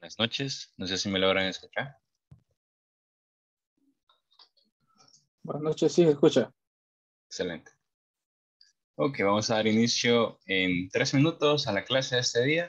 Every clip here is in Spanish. Buenas noches, no sé si me logran escuchar. Buenas noches, sí, escucha. Excelente. Ok, vamos a dar inicio en 3 minutos a la clase de este día.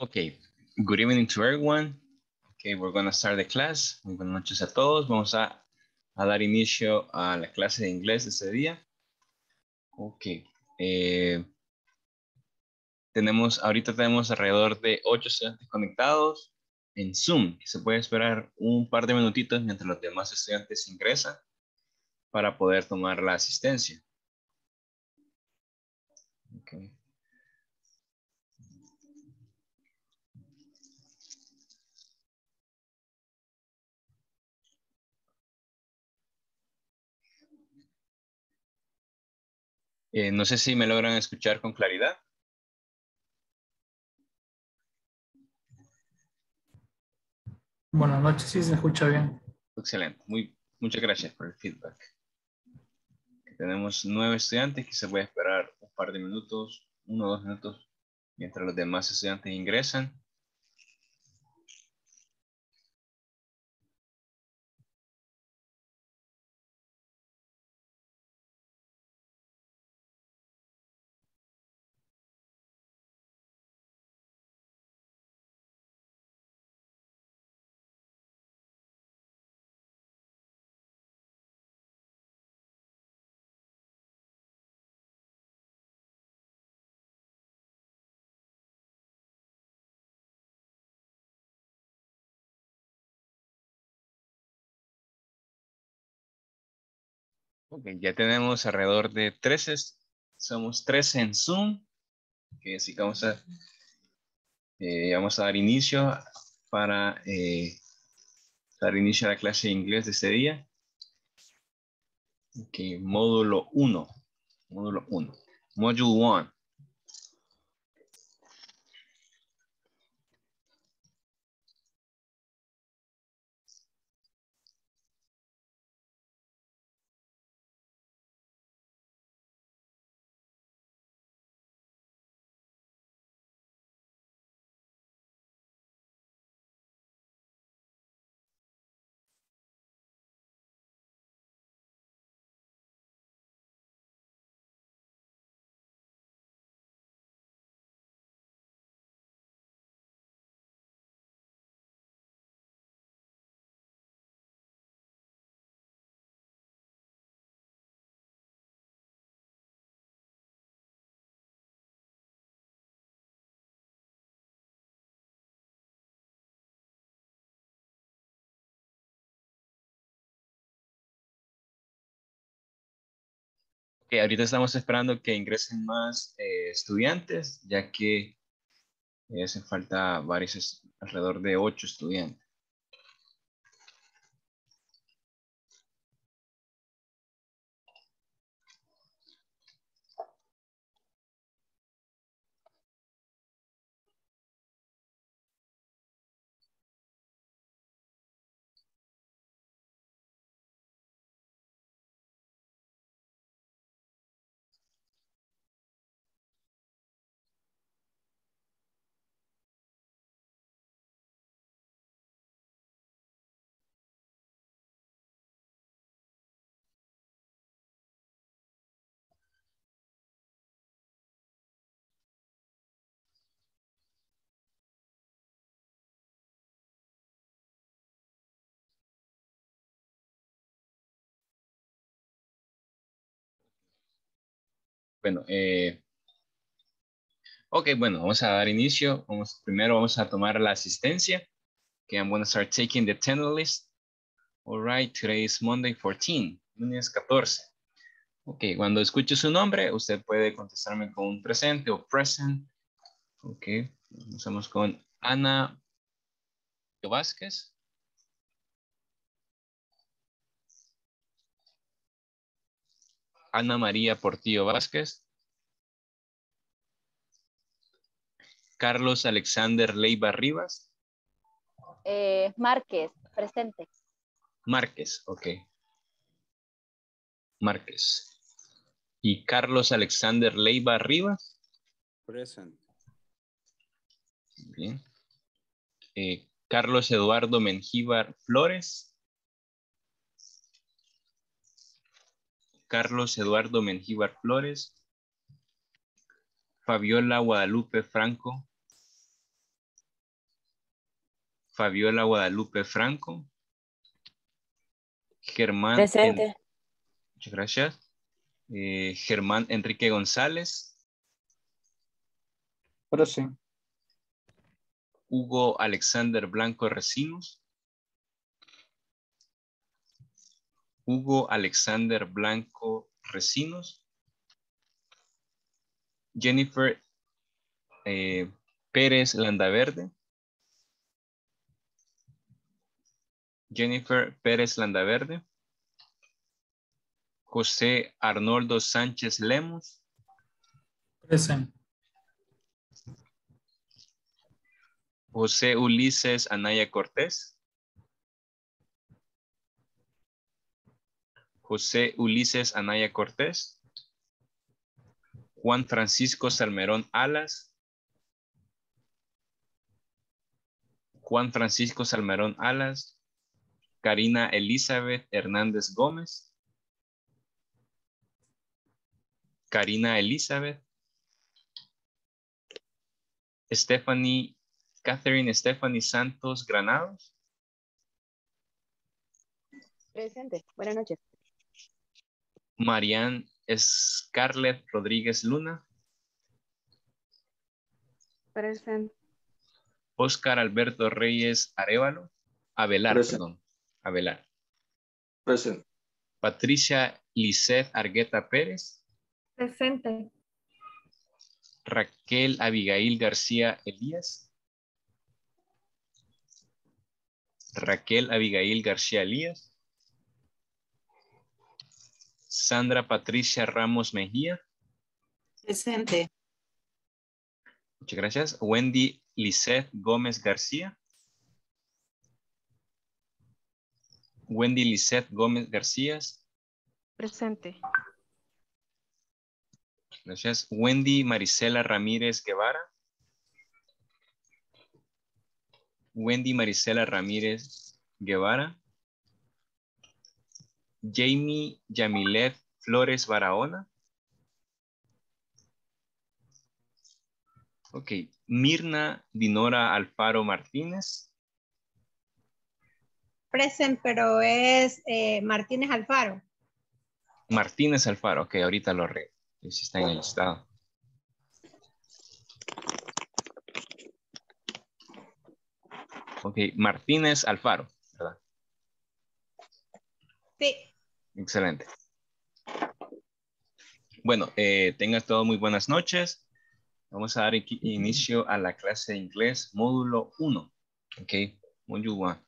Okay, good evening to everyone. Okay, we're going to start the class. Muy buenas noches a todos. Vamos a dar inicio a la clase de inglés de este día. Okay. Ahorita tenemos alrededor de 8 estudiantes conectados en Zoom. Se puede esperar un par de minutitos mientras los demás estudiantes ingresan para poder tomar la asistencia. Okay. No sé si me logran escuchar con claridad. Buenas noches, sí se escucha bien. Excelente, muchas gracias por el feedback. Tenemos 9 estudiantes que se puede esperar un par de minutos, 1 o 2 minutos mientras los demás estudiantes ingresan. Okay, ya tenemos alrededor de 13, somos 13 en Zoom, okay, así que vamos a dar inicio para dar inicio a la clase de inglés de este día. Okay, módulo 1, module 1. Okay, ahorita estamos esperando que ingresen más estudiantes, ya que hacen falta varios, alrededor de 8 estudiantes. Bueno, bueno, vamos a dar inicio. Primero vamos a tomar la asistencia. Okay, I'm going to start taking the attendance list. All right, today is Monday 14, lunes 14. Ok, cuando escuche su nombre, usted puede contestarme con un presente o present. Ok, empezamos con Ana Vázquez. Ana María Portillo Vázquez. Carlos Alexander Leiva Rivas. Márquez, presente. Márquez, ok. Márquez. Y Carlos Alexander Leiva Rivas. Presente. Bien. Carlos Eduardo Menjívar Flores. Carlos Eduardo Menjívar Flores. Fabiola Guadalupe Franco. Fabiola Guadalupe Franco. Germán. Presente. Muchas gracias. Germán Enrique González. Presente. Hugo Alexander Blanco Recinos. Hugo Alexander Blanco Recinos. Jennifer Pérez Landaverde. Jennifer Pérez Landaverde. José Arnoldo Sánchez Lemos. Presente. José Ulises Anaya Cortés. José Ulises Anaya Cortés. Juan Francisco Salmerón Alas. Juan Francisco Salmerón Alas, Karina Elizabeth Hernández Gómez, Karina Elizabeth, Catherine Stephanie Santos Granados. Presente, buenas noches. Marianne Scarlett Rodríguez Luna. Presente. Oscar Alberto Reyes Avelar. Present. Perdón, Avelar. Presente. Patricia Lisset Argueta Pérez. Presente. Raquel Abigail García Elías. Raquel Abigail García Elías. Sandra Patricia Ramos Mejía. Presente. Muchas gracias. Wendy Lizeth Gómez García. Wendy Lizeth Gómez García. Presente. Gracias. Wendy Marisela Ramírez Guevara. Wendy Marisela Ramírez Guevara. Jamie Yamilet Flores Barahona. Ok. Mirna Dinora Alfaro Martínez. Present, pero es Martínez Alfaro. Martínez Alfaro. Ok, ahorita lo arreglo. Si está en el listado. Ok, Martínez Alfaro, ¿verdad? Sí. Excelente. Bueno, tengan todos muy buenas noches. Vamos a dar inicio a la clase de inglés módulo 1. Okay, module 1.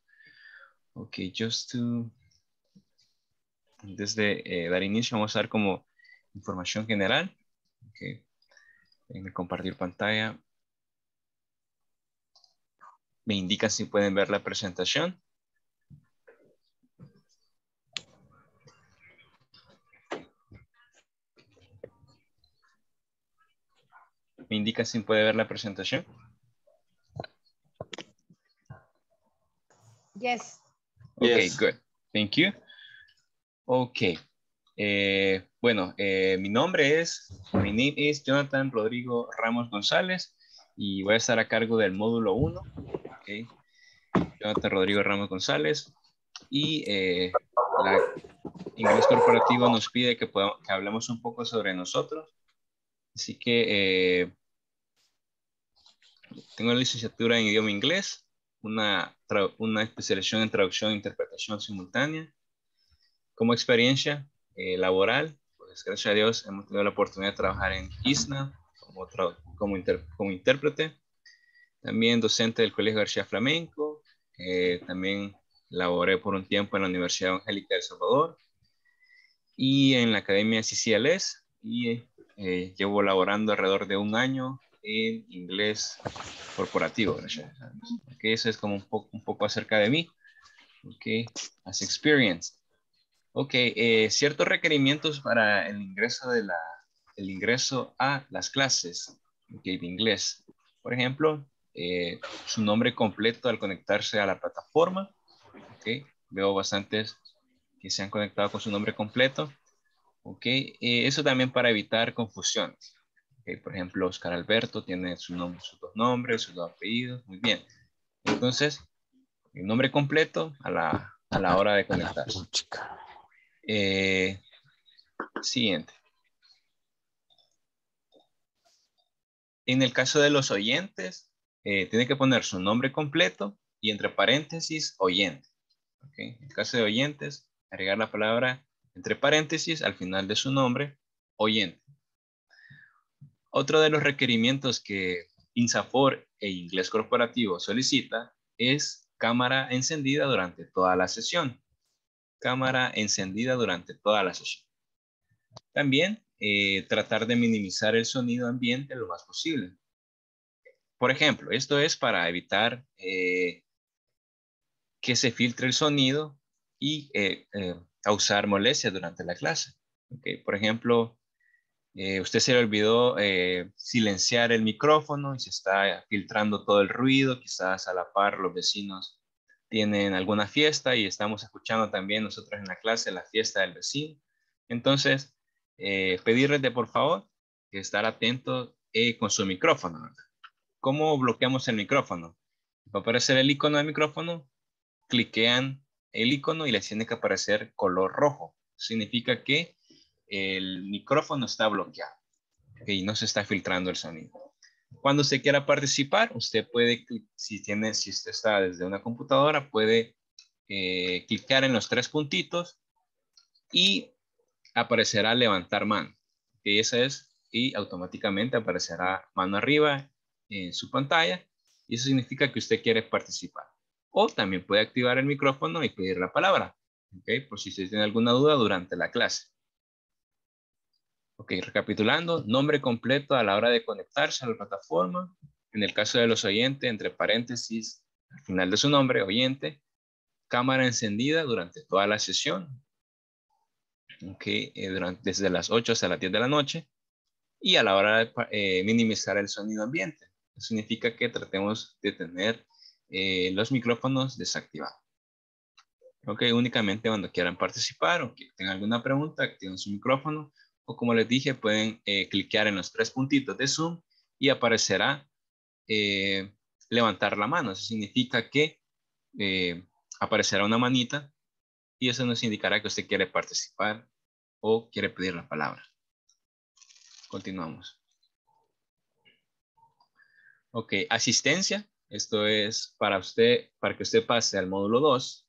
Okay, just to... Antes de dar inicio, vamos a dar como información general. Okay. Déjenme compartir pantalla. Me indican si pueden ver la presentación. Me indica si puede ver la presentación. Yes. Okay, yes. Good. Thank you. Okay. Bueno, mi name is Jonathan Rodrigo Ramos González y voy a estar a cargo del módulo 1. Okay. Jonathan Rodrigo Ramos González y Ingles Corporativo nos pide que hablemos un poco sobre nosotros. Así que tengo la licenciatura en idioma inglés, una especialización en traducción e interpretación simultánea. Como experiencia laboral, pues gracias a Dios hemos tenido la oportunidad de trabajar en ISNA como intérprete. También docente del Colegio García Flamenco. También laboré por un tiempo en la Universidad Evangélica de El Salvador y en la Academia CCLS. Y llevo laborando alrededor de un año en inglés corporativo. Gracias. Okay, eso es como un poco acerca de mí. Okay, as experience. Ok, ciertos requerimientos para el ingreso, a las clases de inglés. Por ejemplo, su nombre completo al conectarse a la plataforma. Okay, veo bastantes que se han conectado con su nombre completo. Ok, eso también para evitar confusiones. Okay, por ejemplo, Oscar Alberto tiene sus dos nombres, sus dos apellidos. Muy bien. Entonces, el nombre completo a la hora de conectarse. Siguiente. En el caso de los oyentes, tiene que poner su nombre completo y entre paréntesis, oyente. Okay. En el caso de oyentes, agregar la palabra entre paréntesis al final de su nombre, oyente. Otro de los requerimientos que INSAFORP e Inglés Corporativo solicita es cámara encendida durante toda la sesión. Cámara encendida durante toda la sesión. También tratar de minimizar el sonido ambiente lo más posible. Por ejemplo, esto es para evitar que se filtre el sonido y causar molestia durante la clase. Okay. Por ejemplo, Usted se le olvidó silenciar el micrófono y se está filtrando todo el ruido. Quizás a la par los vecinos tienen alguna fiesta y estamos escuchando también nosotros en la clase la fiesta del vecino. Entonces, pedirles de por favor estar atentos con su micrófono, ¿verdad? ¿Cómo bloqueamos el micrófono? Va a aparecer el icono del micrófono, cliquean el icono y les tiene que aparecer color rojo. Significa que el micrófono está bloqueado, y no se está filtrando el sonido. Cuando usted quiera participar, usted puede, si usted está desde una computadora, puede clicar en los tres puntitos y aparecerá levantar mano. Y automáticamente aparecerá mano arriba en su pantalla. Y eso significa que usted quiere participar. O también puede activar el micrófono y pedir la palabra, ¿okay? Por si usted tiene alguna duda durante la clase. Ok, recapitulando, nombre completo a la hora de conectarse a la plataforma. En el caso de los oyentes, entre paréntesis, al final de su nombre, oyente. Cámara encendida durante toda la sesión. Ok, desde las 8 hasta las 10 de la noche. Y a la hora de minimizar el sonido ambiente. Eso significa que tratemos de tener los micrófonos desactivados. Ok, únicamente cuando quieran participar o que tengan alguna pregunta, activen su micrófono. O como les dije, pueden cliquear en los tres puntitos de Zoom y aparecerá levantar la mano. Eso significa que aparecerá una manita y eso nos indicará que usted quiere participar o quiere pedir la palabra. Continuamos. Ok, asistencia. Esto es para usted, para que usted pase al módulo 2.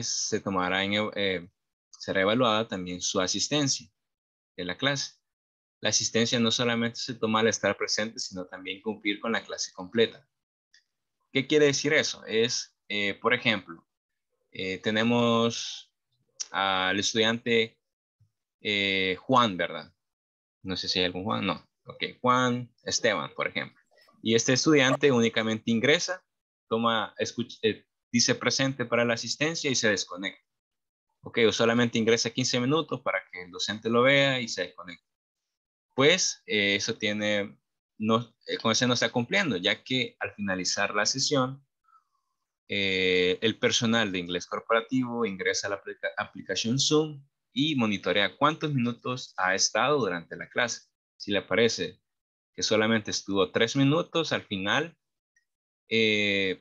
Se tomará en... será evaluada también su asistencia de la clase. La asistencia no solamente se toma al estar presente, sino también cumplir con la clase completa. ¿Qué quiere decir eso? Es, por ejemplo, tenemos al estudiante Juan, ¿verdad? No sé si hay algún Juan, no. Ok, Juan Esteban, por ejemplo. Y este estudiante únicamente ingresa, toma, dice presente para la asistencia y se desconecta. Ok, o solamente ingresa 15 minutos para que el docente lo vea y se desconecte. Pues eso tiene, con eso no está cumpliendo, ya que al finalizar la sesión, el personal de Inglés Corporativo ingresa a la aplicación Zoom y monitorea cuántos minutos ha estado durante la clase. Si le parece que solamente estuvo 3 minutos, al final le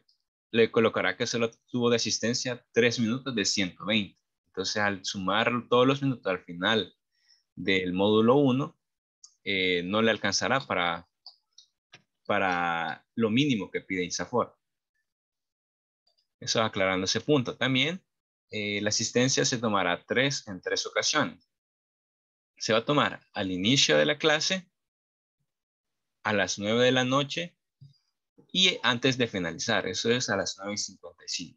colocará que solo tuvo de asistencia 3 minutos de 120. Entonces, al sumar todos los minutos al final del módulo 1, no le alcanzará para lo mínimo que pide INSAFORP. Eso aclarando ese punto. También, la asistencia se tomará en 3 ocasiones. Se va a tomar al inicio de la clase, a las 9 de la noche y antes de finalizar. Eso es a las 9:55.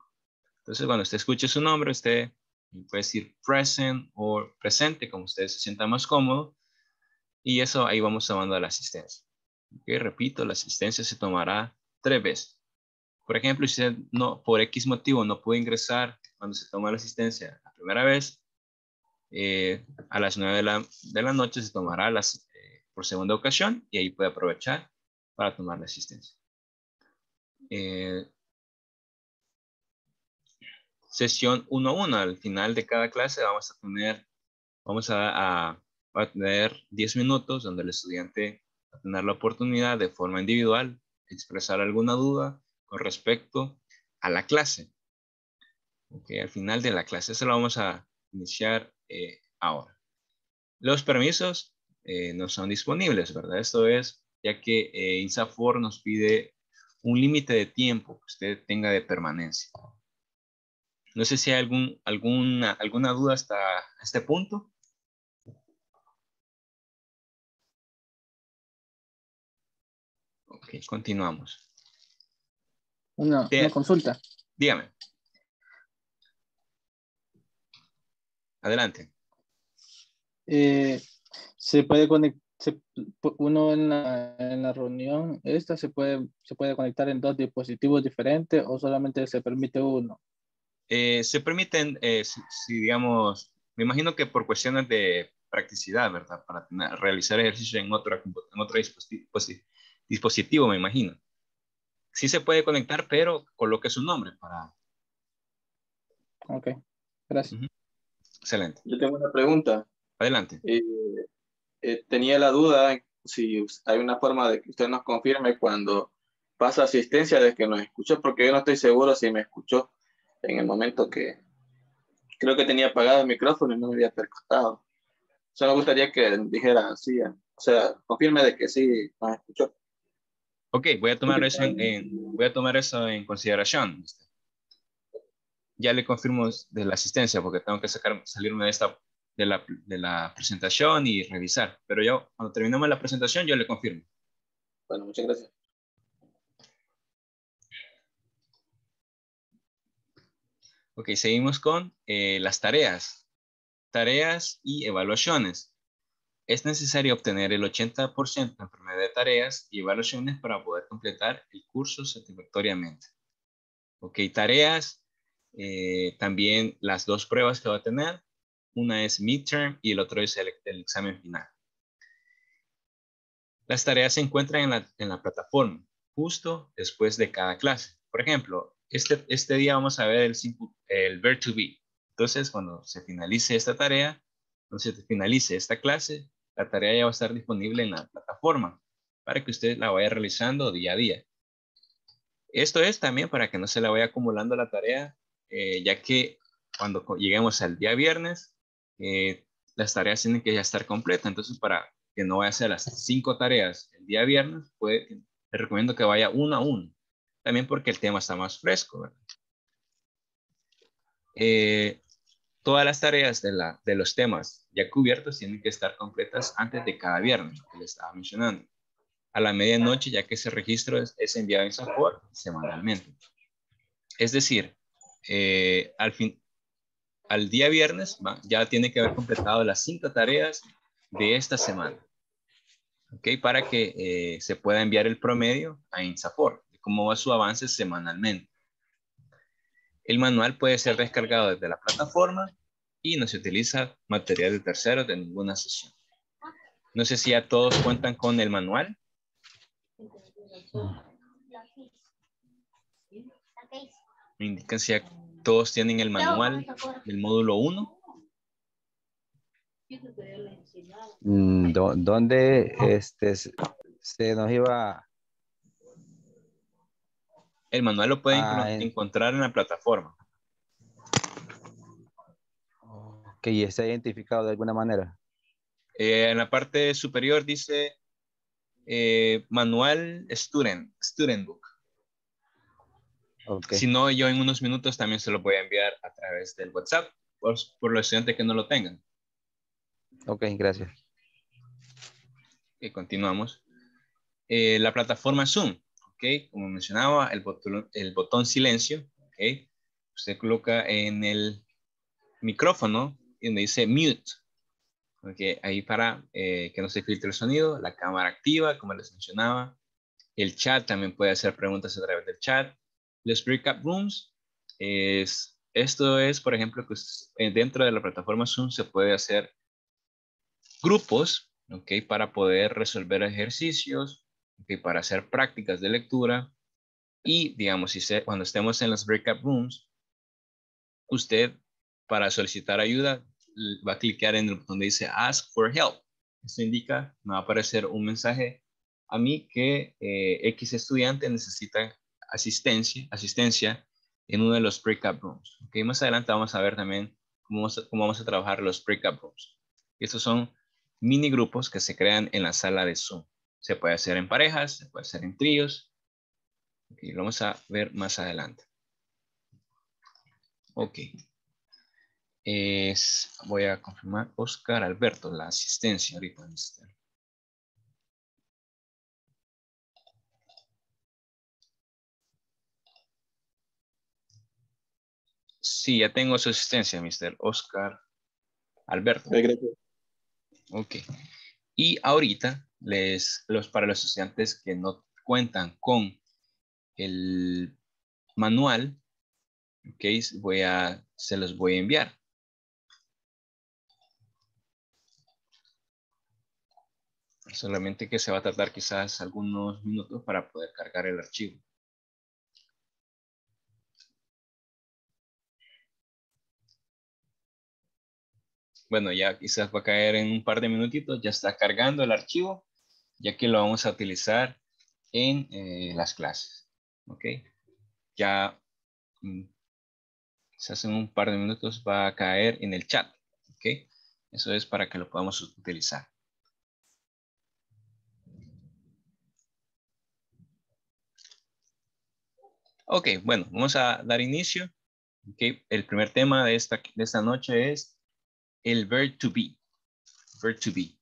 Entonces, cuando usted escuche su nombre, usted... puede decir present o presente, como ustedes se sientan más cómodos. Y eso ahí vamos tomando a la asistencia. Okay, repito, la asistencia se tomará 3 veces. Por ejemplo, si usted no, por X motivo no puede ingresar cuando se toma la asistencia la primera vez, a las 9 de la noche se tomará por segunda ocasión y ahí puede aprovechar para tomar la asistencia. Sesión 1-1. Al final de cada clase vamos a tener 10 minutos donde el estudiante va a tener la oportunidad de forma individual expresar alguna duda con respecto a la clase. Okay, al final de la clase. Eso lo vamos a iniciar ahora. Los permisos no son disponibles, ¿verdad? Esto es ya que INSAFORP nos pide un límite de tiempo que usted tenga de permanencia. No sé si hay alguna duda hasta este punto. Ok, continuamos. Una consulta. Dígame. Adelante. ¿Se puede conectar? Uno en la reunión esta se puede conectar en 2 dispositivos diferentes o solamente se permite uno? Se permiten, me imagino que por cuestiones de practicidad, ¿verdad? Para realizar ejercicio en, otro dispositivo, me imagino. Sí se puede conectar, pero coloque su nombre para... Ok, gracias. Uh-huh. Excelente. Yo tengo una pregunta. Adelante. Tenía la duda si hay una forma de que usted nos confirme cuando pasa asistencia de que nos escuchó, porque yo no estoy seguro si me escuchó en el momento que... Creo que tenía apagado el micrófono y no me había percatado. Solo me gustaría que dijera sí, o sea, confirme de que sí nos escuchó. Ok, voy a tomar eso en consideración. Ya le confirmo de la asistencia porque tengo que salirme de la presentación y revisar. Pero yo, cuando terminemos la presentación, yo le confirmo. Bueno, muchas gracias. Ok, seguimos con las tareas. Tareas y evaluaciones. Es necesario obtener el 80% en promedio de tareas y evaluaciones para poder completar el curso satisfactoriamente. Ok, tareas. También las dos pruebas que va a tener. Una es midterm y el otro es el examen final. Las tareas se encuentran en la plataforma justo después de cada clase. Por ejemplo, este día vamos a ver el verb to be. Entonces, cuando se finalice esta tarea, cuando se finalice esta clase, la tarea ya va a estar disponible en la plataforma para que usted la vaya realizando día a día. Esto es también para que no se la vaya acumulando la tarea, ya que cuando lleguemos al día viernes, las tareas tienen que ya estar completas. Entonces, para que no vaya a hacer las 5 tareas el día viernes, le recomiendo que vaya una a una. También porque el tema está más fresco, ¿verdad? Todas las tareas de los temas ya cubiertos tienen que estar completas antes de cada viernes, que les estaba mencionando. A la medianoche, ya que ese registro es enviado en INSAFORP semanalmente. Es decir, al día viernes ya tiene que haber completado las 5 tareas de esta semana. ¿Okay? Para que se pueda enviar el promedio a INSAFORP. Cómo va su avance semanalmente. El manual puede ser descargado desde la plataforma y no se utiliza material de terceros de ninguna sesión. No sé si ya todos cuentan con el manual. Me indican si ya todos tienen el manual del módulo 1. ¿Dónde se nos iba? El manual lo pueden encontrar en la plataforma. Ok, ¿está identificado de alguna manera? En la parte superior dice manual student book. Okay. Si no, yo en unos minutos también se lo voy a enviar a través del WhatsApp por los estudiantes que no lo tengan. Ok, gracias. Y continuamos. La plataforma Zoom. Okay. Como mencionaba, el botón silencio, okay. Usted coloca en el micrófono donde dice mute, okay. Ahí para que no se filtre el sonido, la cámara activa, como les mencionaba, el chat también puede hacer preguntas a través del chat, los breakout rooms, esto es, por ejemplo, que dentro de la plataforma Zoom se puede hacer grupos, okay, para poder resolver ejercicios, okay, para hacer prácticas de lectura y, digamos, cuando estemos en las breakout rooms, usted para solicitar ayuda va a clicar en el botón que dice Ask for Help. Esto indica, me va a aparecer un mensaje a mí que X estudiante necesita asistencia en uno de los breakout rooms. Okay, más adelante vamos a ver también cómo vamos a trabajar los breakout rooms. Estos son mini grupos que se crean en la sala de Zoom. Se puede hacer en parejas, se puede hacer en tríos. Okay, lo vamos a ver más adelante. Ok. Voy a confirmar Oscar Alberto, la asistencia ahorita. Sí, ya tengo su asistencia, Mr. Oscar Alberto. Gracias. Ok. Y ahorita... para los estudiantes que no cuentan con el manual, okay, se los voy a enviar. solamente que se va a tardar quizás algunos minutos para poder cargar el archivo. Bueno, ya quizás va a caer en un par de minutitos, ya está cargando el archivo, ya que lo vamos a utilizar en las clases. Ok, ya quizás en un par de minutos va a caer en el chat. Ok, eso es para que lo podamos utilizar. Ok, bueno, vamos a dar inicio. Okay. El primer tema de esta noche es el verb to be. Verb to be.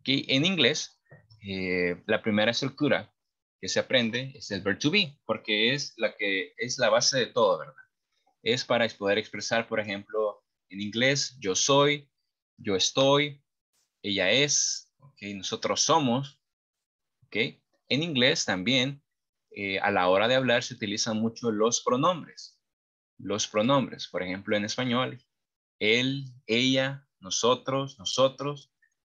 Okay. En inglés, la primera estructura que se aprende es el verb to be, porque es la que es la base de todo, ¿verdad? Es para poder expresar, por ejemplo, en inglés, yo soy, yo estoy, ella es, okay, nosotros somos. Okay. En inglés también, a la hora de hablar se utilizan mucho los pronombres. Los pronombres, por ejemplo, en español, él, ella, nosotros, nosotros.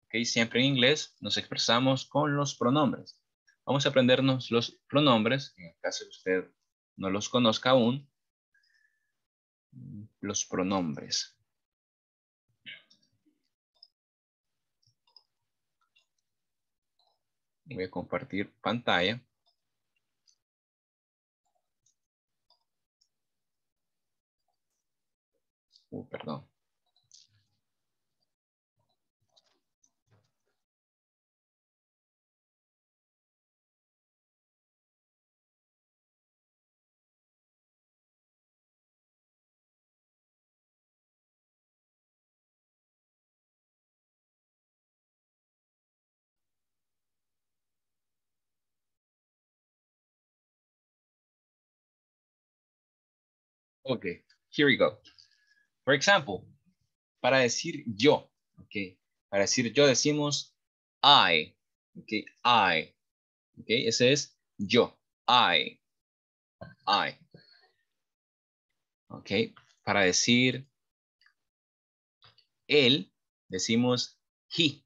Okay, siempre en inglés nos expresamos con los pronombres. Vamos a aprendernos los pronombres, en el caso de usted no los conozca aún. Los pronombres. Voy a compartir pantalla. Perdón. Okay, here we go. For example, para decir yo, okay, para decir yo decimos I, okay, I, okay, ese es yo, I, okay, para decir él decimos he,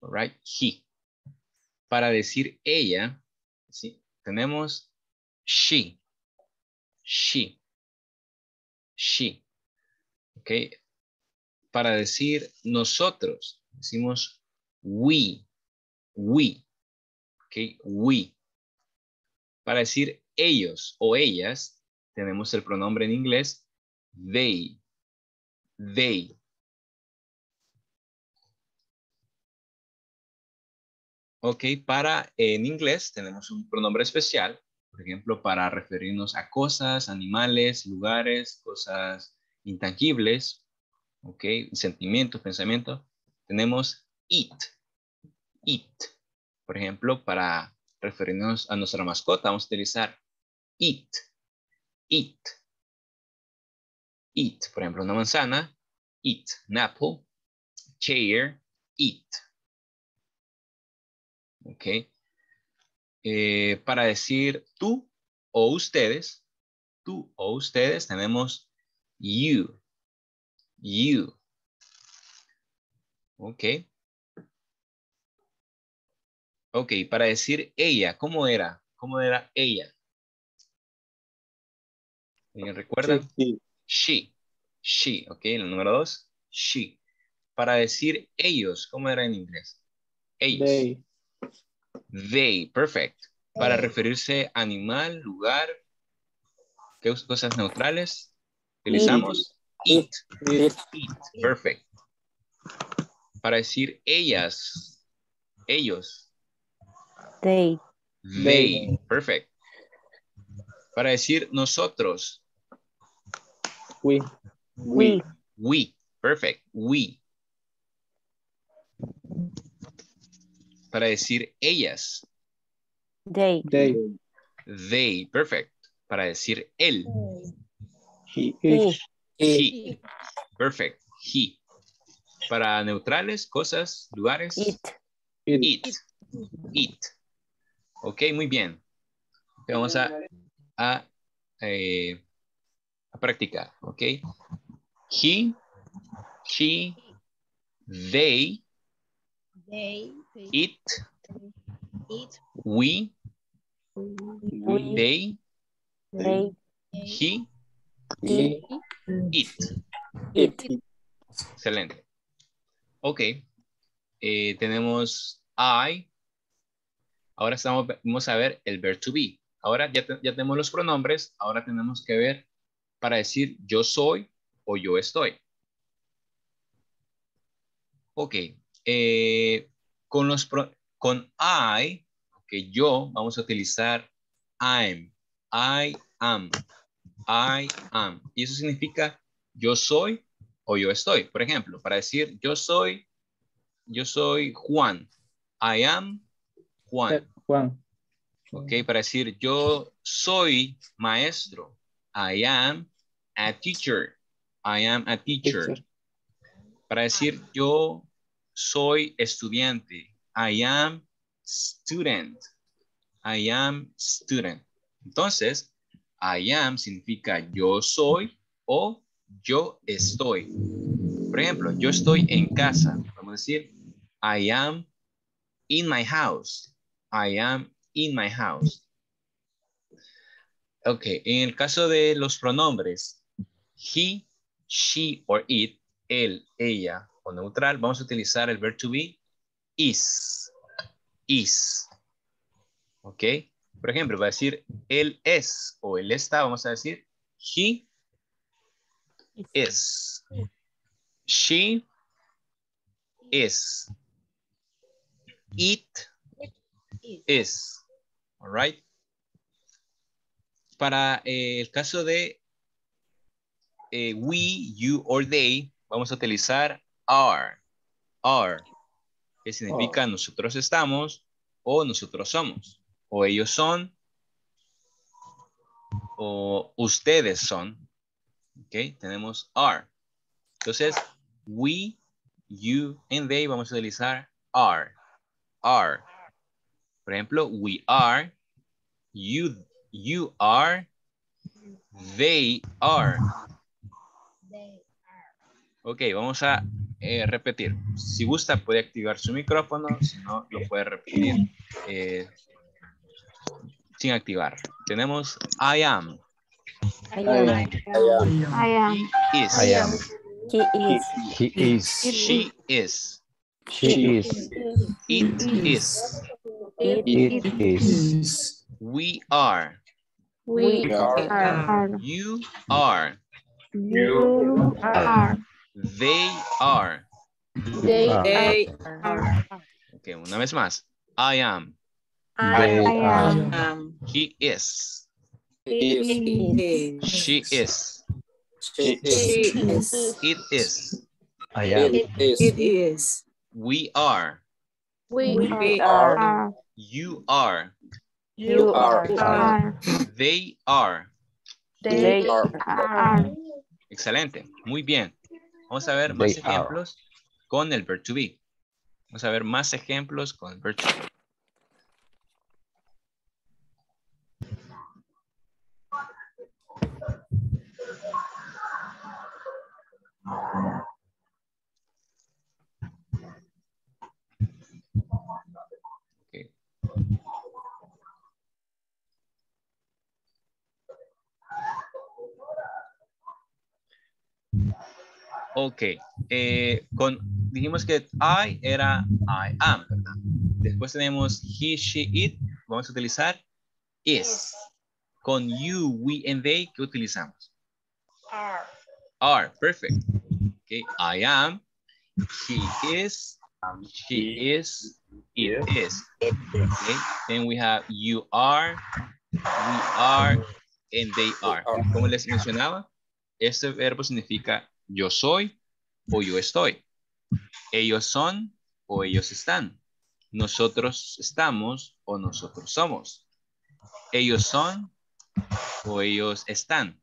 all right, he. Para decir ella, ¿sí? Tenemos she. Okay. Para decir nosotros, decimos we. Okay, we. Para decir ellos o ellas, tenemos el pronombre en inglés, they. Ok, para en inglés tenemos un pronombre especial. Por ejemplo, para referirnos a cosas, animales, lugares, cosas intangibles, ok, sentimientos, pensamientos, tenemos it. Por ejemplo, para referirnos a nuestra mascota, vamos a utilizar it. Por ejemplo, una manzana, it, an apple, chair, it. Ok. Para decir tú o ustedes tenemos you. Ok, para decir ella, ¿cómo era ella? ¿Recuerdan? She, ok, el número 2, she. Para decir ellos, ¿cómo era en inglés? Ellos. They, perfect. Para referirse a animal, lugar, ¿qué cosas neutrales? Utilizamos it, perfect. Para decir ellas, ellos. They, perfect. Para decir nosotros. We, perfect. We. Para decir ellas. They, perfect. Para decir él. He, perfect. He. Para neutrales, cosas, lugares. It. Ok, muy bien. Okay, vamos a practicar, ok. He, she, they, It, we they he, it. Excelente. Ok. Tenemos I. Ahora vamos a ver el verbo to be. Ahora ya tenemos los pronombres. Ahora tenemos que ver para decir yo soy o yo estoy. Ok. Con I, que yo, vamos a utilizar I'm. I am. I am. Y eso significa yo soy o yo estoy. Por ejemplo, para decir yo soy Juan. I am Juan. Juan. Ok, para decir yo soy maestro. I am a teacher. I am a teacher. Para decir yo soy estudiante. I am student. I am student. Entonces, I am significa yo soy o yo estoy. Por ejemplo, yo estoy en casa. Vamos a decir, I am in my house. I am in my house. Ok, en el caso de los pronombres, he, she or it, él, ella o neutral, vamos a utilizar el verbo to be, is. Is. Ok, por ejemplo, va a decir él es o él está, vamos a decir he is. She is. It is. All right. Para el caso de we, you or they, vamos a utilizar are. Are. Que significa nosotros estamos o nosotros somos. O ellos son o ustedes son. Ok, tenemos are. Entonces, we, you, and they, vamos a utilizar are. Are. Por ejemplo, we are, you are, they are. Ok, vamos a repetir. Si gusta, puede activar su micrófono, si no, lo puede repetir sin activar. Tenemos I am. I am. He is. I am. He is. She is. She is. It is. It is. We are. You are. They are. Okay, una vez más. I am. He is. She is. It is. I am. It is. We are. You are. They are. Excelente. Muy bien. Vamos a ver más ejemplos con el verbo to be. Vamos a ver más ejemplos con el verbo to be. Ok, dijimos que I era I am, ¿verdad? Después tenemos he, she, it, vamos a utilizar is. Con you, we, and they, ¿qué utilizamos? Are, perfect. Ok, I am, he is, she is, it is. Okay. Then we have you are, we are, and they are. Como les mencionaba, este verbo significa yo soy o yo estoy. Ellos son o ellos están. Nosotros estamos o nosotros somos. Ellos son o ellos están.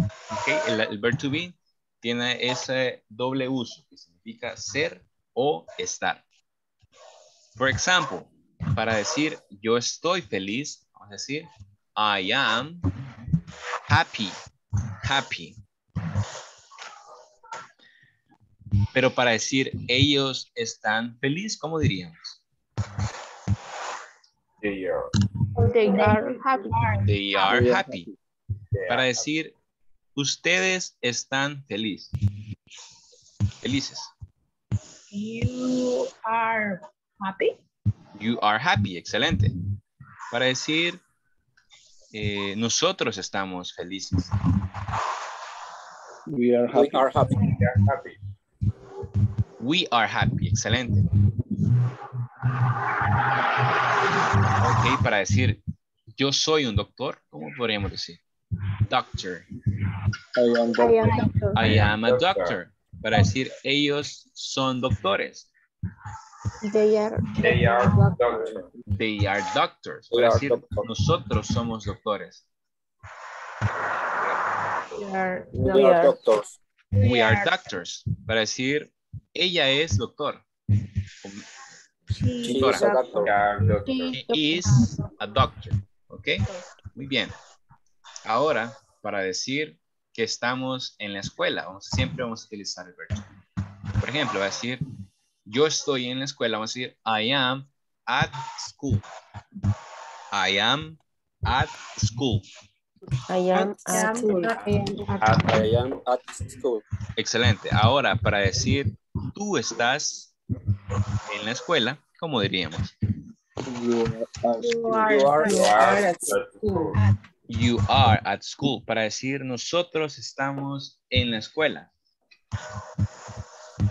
Okay. El verbo to be tiene ese doble uso que significa ser o estar. Por ejemplo, para decir yo estoy feliz, vamos a decir I am happy. Pero para decir ellos están felices, ¿cómo diríamos? They are. They are happy. They are happy. Para decir ustedes están felices. Felices. You are happy. You are happy. Excelente. Para decir nosotros estamos felices. We are happy. We are happy. We are happy. We are happy. Excelente. Ok, para decir yo soy un doctor, ¿cómo podríamos decir? Doctor. I am a doctor. Para decir ellos son doctores. They are doctors. Para decir nosotros somos doctores. We are doctors. We are doctors. Para decir ella es doctor. She is a doctor. Ok, muy bien. Ahora, para decir que estamos en la escuela, siempre vamos a utilizar el verbo. Por ejemplo, va a decir, yo estoy en la escuela, vamos a decir, I am at school. I am at school. I am at school. Excelente. Ahora, para decir, tú estás en la escuela, ¿cómo diríamos? You are at school. You are at school. Para decir, nosotros estamos en la escuela.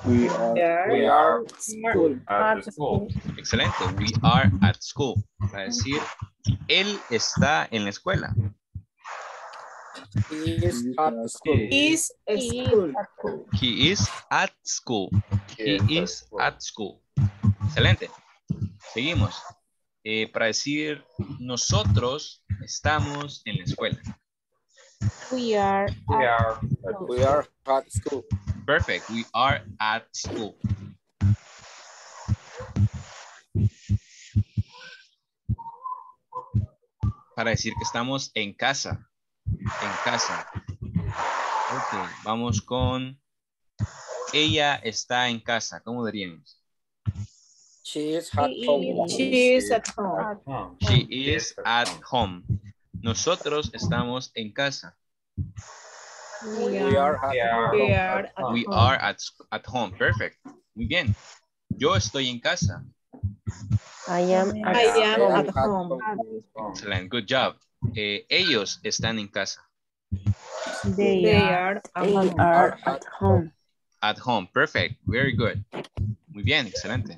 We are at school. Excelente. We are at school. Para decir, él está en la escuela. He is at school. Excelente. Seguimos. Para decir, nosotros estamos en la escuela. We are at school. Perfect. We are at school. Para decir que estamos en casa. En casa. Ok, vamos con ella está en casa. ¿Cómo diríamos? She is at home. Nosotros estamos en casa. We are at home. Perfect. Muy bien. Yo estoy en casa. I am at home. Excellent. Good job. Ellos están en casa. They are at home. At home. Perfect. Very good. Muy bien. Excelente.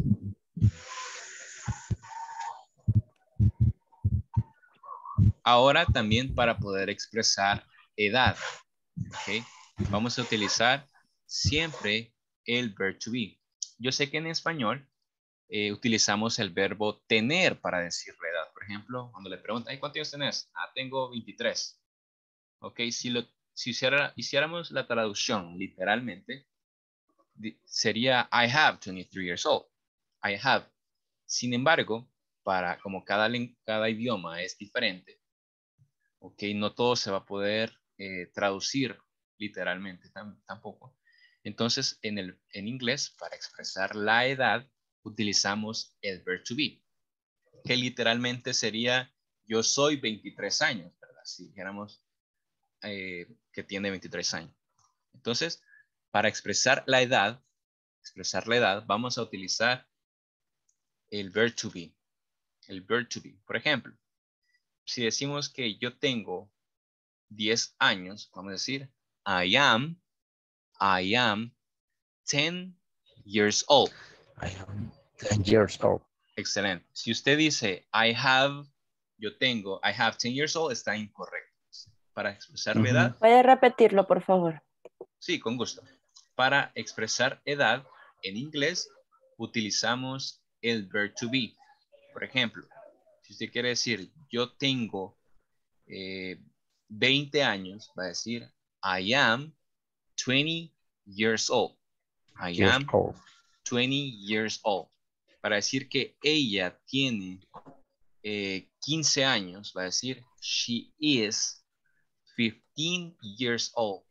Ahora también para poder expresar edad. Okay. Vamos a utilizar siempre el verbo to be. Yo sé que en español utilizamos el verbo tener para decir la edad. Por ejemplo, cuando le preguntan, ¿cuántos años tenés? Ah, tengo 23. Ok, si hiciéramos la traducción literalmente, sería I have 23 years old. I have. Sin embargo, como cada idioma es diferente, ok, no todo se va a poder traducir literalmente tampoco. Entonces, en inglés, para expresar la edad, utilizamos el verbo to be, que literalmente sería yo soy 23 años, ¿verdad? Si dijéramos que tiene 23 años. Entonces, para expresar la edad, vamos a utilizar el verbo to be. El verbo to be. Por ejemplo, si decimos que yo tengo 10 años, vamos a decir, I am 10 years old. I am 10 years old. Excelente. Si usted dice, I have 10 years old, está incorrecto. Para expresar la edad. ¿Puede repetirlo, por favor? Sí, con gusto. Para expresar edad, en inglés, utilizamos el verbo to be. Por ejemplo, si usted quiere decir, yo tengo 20 años, va a decir, I am 20 years old. I am 20 years old. Para decir que ella tiene 15 años, va a decir, she is 15 years old.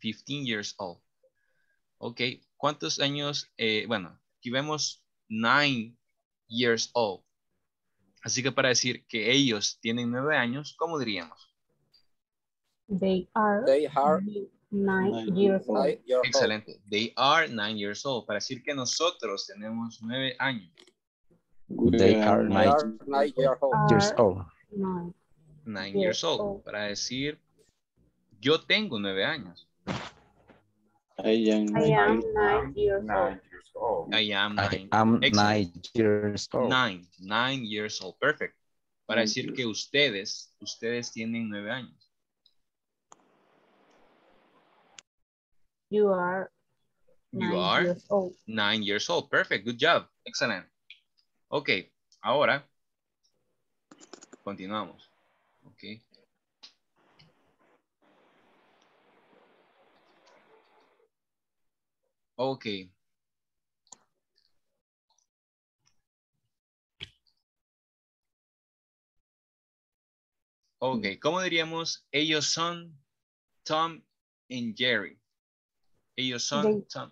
15 years old. Ok, ¿cuántos años? Bueno, aquí vemos 9 years old. Así que para decir que ellos tienen 9 años, ¿cómo diríamos? They are 9 years old. Excelente. They are 9 years old. Para decir que nosotros tenemos 9 años. They are 9 years old. 9 years old. Para decir, yo tengo 9 años. I am nine years old. 9 years old. Perfect. Para decir que ustedes tienen 9 años. You are 9 years old. Perfect. Good job. Excellent. Ok. Ahora, continuamos. Ok. Ok. Ok, ¿cómo diríamos? Ellos son Tom y Jerry. Ellos son Tom.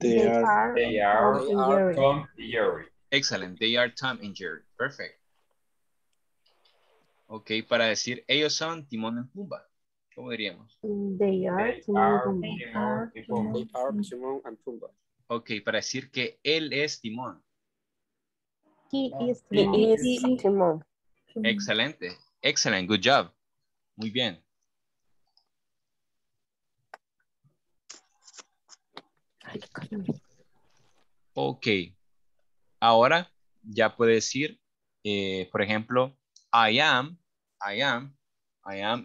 They are Tom y Jerry. Excellent. They are Tom y Jerry. Perfect. Ok, para decir ellos son Timón y Pumba. ¿Cómo diríamos? They are Timón and Pumba. Ok, para decir que él es Timón. He is Timón. Excelente. Excellent. Good job. Muy bien. Ok. Ahora ya puede decir, por ejemplo, I am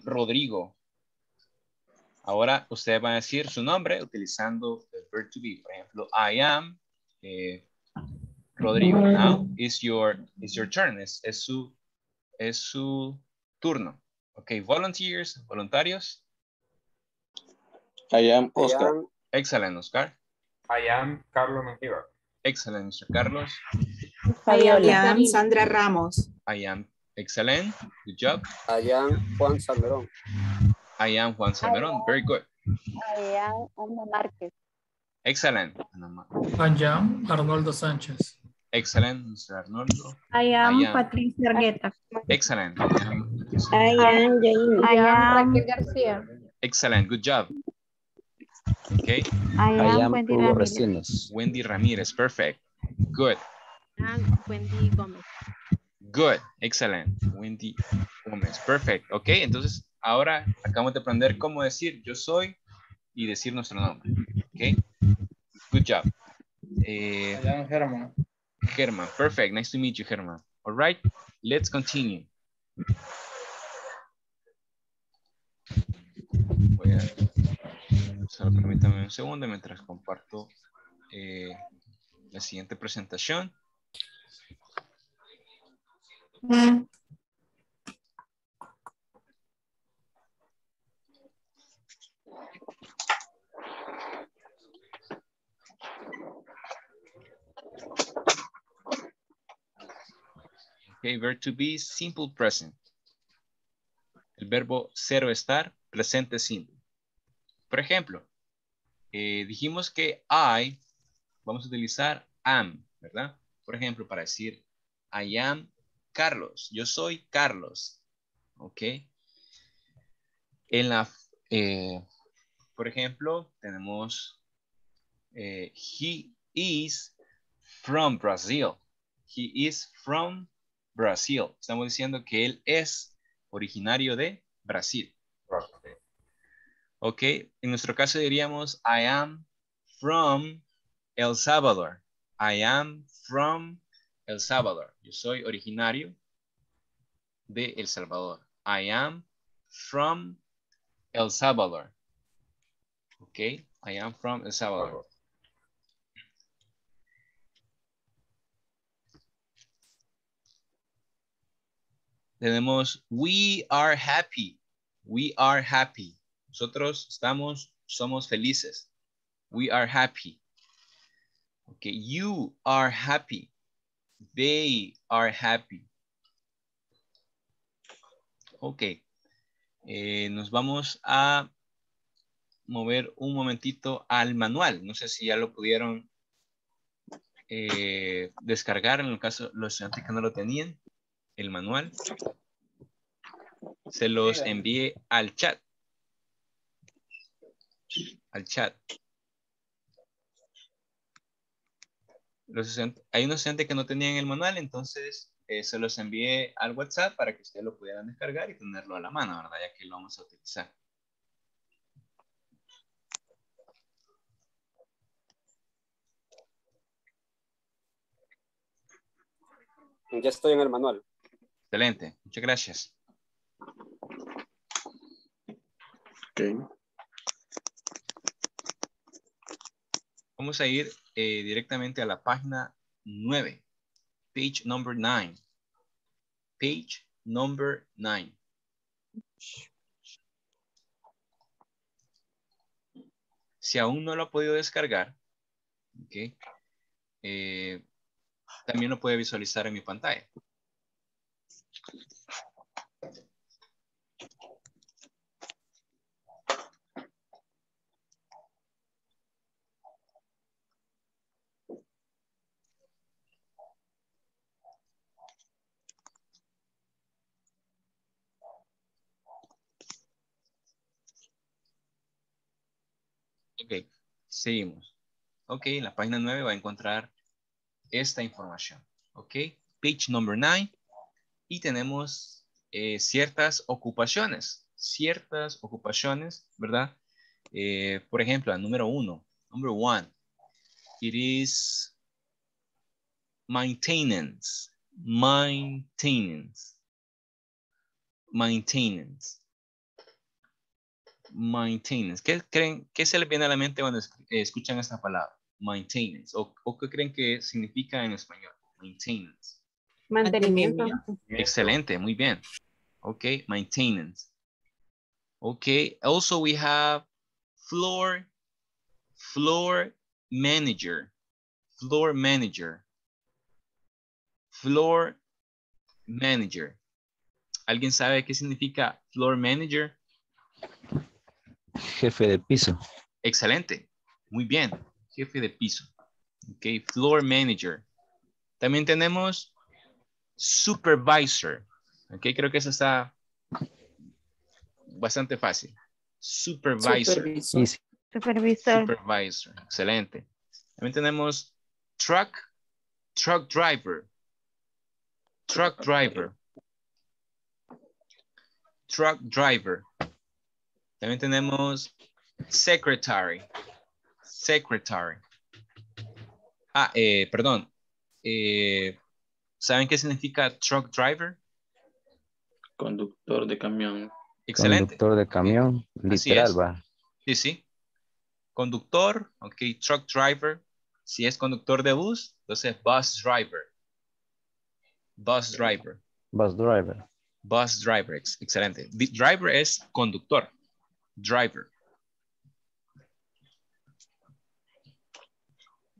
Rodrigo. Ahora ustedes van a decir su nombre utilizando el verb to be. Por ejemplo, I am Rodrigo. Now is your turn. Es su turno. Ok, voluntarios. I am Oscar. Excellent, Oscar. I am Carlos Menjívar. Excellent, Mr. Carlos. I am Sandra Ramos. I am. Excellent. Good job. I am Juan Salmerón. I am Juan Salmerón. Very good. I am Ana Márquez. Excellent. I am Arnoldo Sánchez. Excellent, Mr. Arnoldo. I am Patricia Argueta. Excellent. I am Raquel García. Excellent. Good job. Okay. I am Hugo Recinos. Wendy Ramírez. Perfect. Good. And Wendy Gómez. Good. Excellent. Wendy Gómez. Perfect. Ok, entonces ahora acabamos de aprender cómo decir yo soy y decir nuestro nombre. Ok. Good job. Germán. Perfect. Nice to meet you, Germán. All right. Let's continue. Voy a... Solo permítame un segundo mientras comparto la siguiente presentación. Okay, verb to be, simple present. El verbo ser o estar, presente simple. Por ejemplo, dijimos que I, vamos a utilizar am, ¿verdad? Por ejemplo, para decir I am Carlos, yo soy Carlos, ok. En la, por ejemplo, tenemos he is from Brazil. He is from Brazil. Estamos diciendo que él es originario de Brasil. Ok, en nuestro caso diríamos I am from El Salvador. I am from El Salvador. Yo soy originario de El Salvador. I am from El Salvador. Ok. I am from El Salvador. Tenemos we are happy. We are happy. Nosotros somos felices. We are happy. Ok. You are happy. They are happy. Ok. Nos vamos a mover un momentito al manual. No sé si ya lo pudieron descargar, en el caso de los estudiantes que no lo tenían, el manual. Se los envié al chat. Al chat. Hay unos estudiantes que no tenían el manual, entonces se los envié al WhatsApp para que ustedes lo pudieran descargar y tenerlo a la mano, ¿verdad? Ya que lo vamos a utilizar. Ya estoy en el manual. Excelente, muchas gracias. Okay. Vamos a ir directamente a la página 9. Page number 9. Page number 9. Si aún no lo ha podido descargar, okay, también lo puede visualizar en mi pantalla. Ok, seguimos. Ok, en la página 9 va a encontrar esta información. Ok, page number 9. Y tenemos ciertas ocupaciones, ¿verdad? Por ejemplo, la número 1, number 1. It is maintenance. Maintenance. Maintenance. Maintenance. ¿Qué creen? ¿Qué se les viene a la mente cuando escuchan esta palabra? Maintenance. ¿O qué creen que significa en español? Maintenance. Mantenimiento. Excelente. Muy bien. Ok. Maintenance. Ok. Also we have floor. Floor manager. Floor manager. Floor manager. ¿Alguien sabe qué significa floor manager? Jefe de piso. Excelente. Muy bien. Jefe de piso. Ok. Floor manager. También tenemos supervisor. Ok. Creo que eso está bastante fácil. Supervisor. Supervisor. Supervisor. Excelente. También tenemos truck. Truck driver. Truck driver. Truck driver. También tenemos secretary. Secretary. Perdón. ¿Saben qué significa truck driver? Conductor de camión. Excelente. Conductor de camión, literal, va. Sí, sí. Conductor, ok, truck driver. Si es conductor de bus, entonces bus driver. Bus driver. Bus driver. Bus driver, excelente. Driver es conductor. Driver.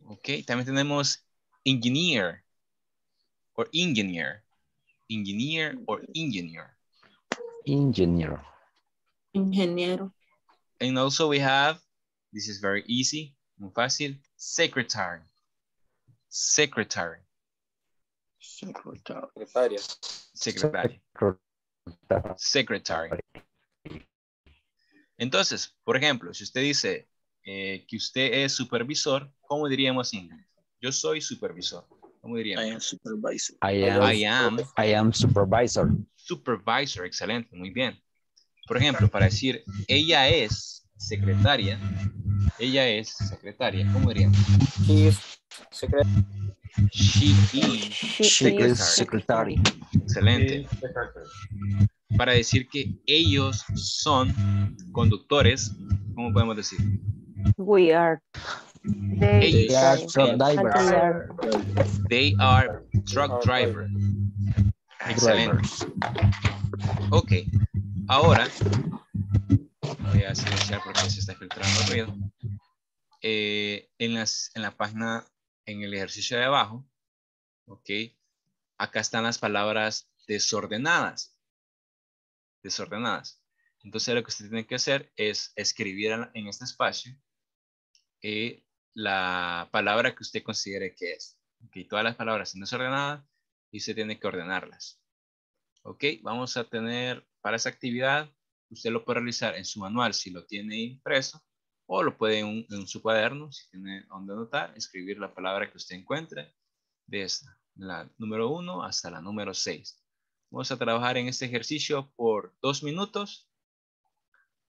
Ok, también tenemos engineer o engineer. Engineer o engineer. Engineer. Ingeniero. And also we have, this is very easy, muy fácil, secretary. Secretary. Secretary. Secretary. Secretary. Entonces, por ejemplo, si usted dice que usted es supervisor, ¿cómo diríamos en inglés? Yo soy supervisor. ¿Cómo diríamos? I am supervisor. I am supervisor. Supervisor, excelente, muy bien. Por ejemplo, para decir, ella es secretaria. Ella es secretaria. ¿Cómo diríamos? She is secretary. She is secretary. Excelente. Para decir que ellos son conductores, ¿cómo podemos decir? We are. They are truck drivers. They are truck drivers. Excelente. Ok. Ahora, voy a silenciar porque se está filtrando el ruido. En la página, en el ejercicio de abajo, ok, acá están las palabras desordenadas. Desordenadas. Entonces lo que usted tiene que hacer es escribir en este espacio la palabra que usted considere que es. Okay, todas las palabras son desordenadas y se tiene que ordenarlas. Ok, vamos a tener para esa actividad, usted lo puede realizar en su manual si lo tiene impreso, o lo puede en su cuaderno si tiene donde anotar, escribir la palabra que usted encuentre, desde la número 1 hasta la número 6. Vamos a trabajar en este ejercicio por 2 minutos.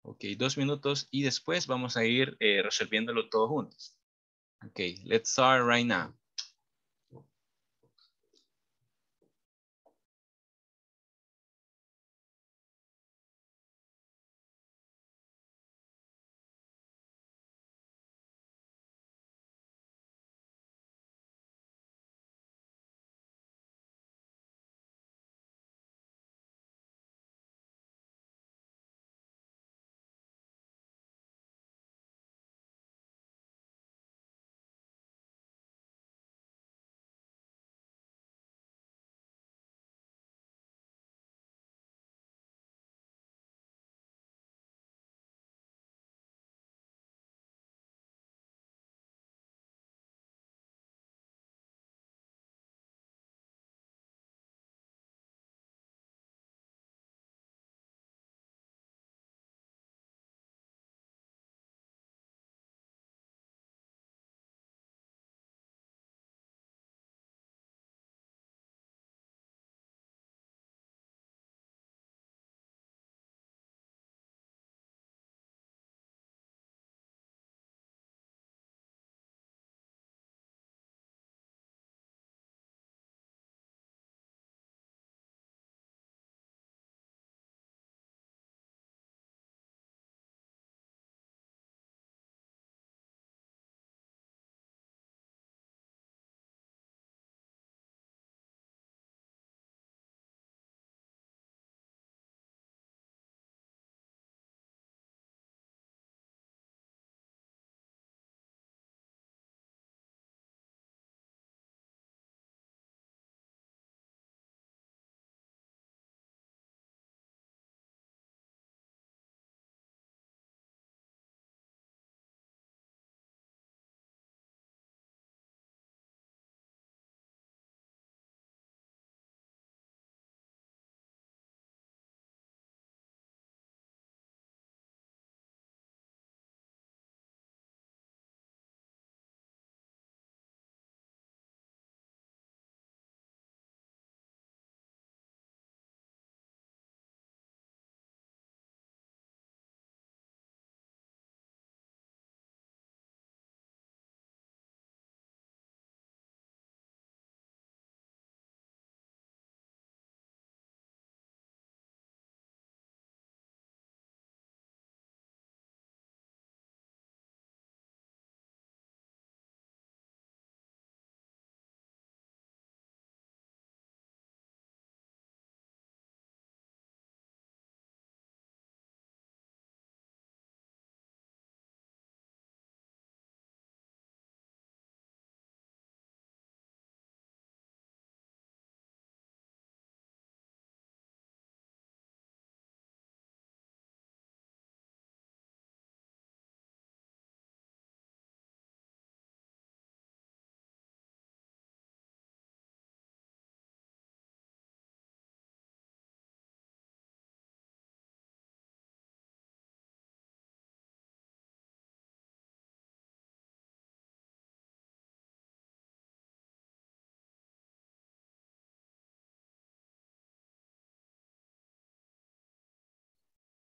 Ok, 2 minutos y después vamos a ir resolviéndolo todos juntos. Ok, let's start right now.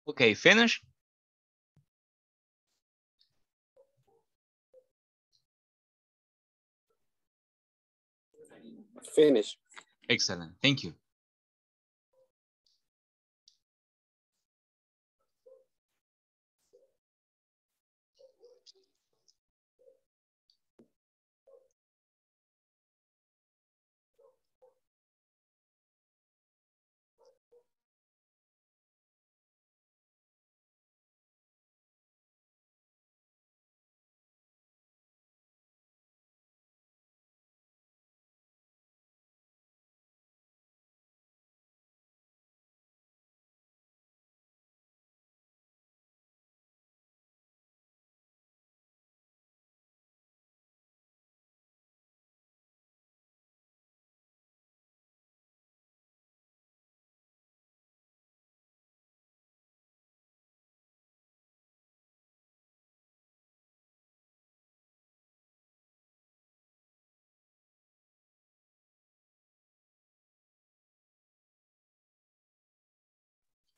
Okay, finish. Finish. Excellent. Thank you.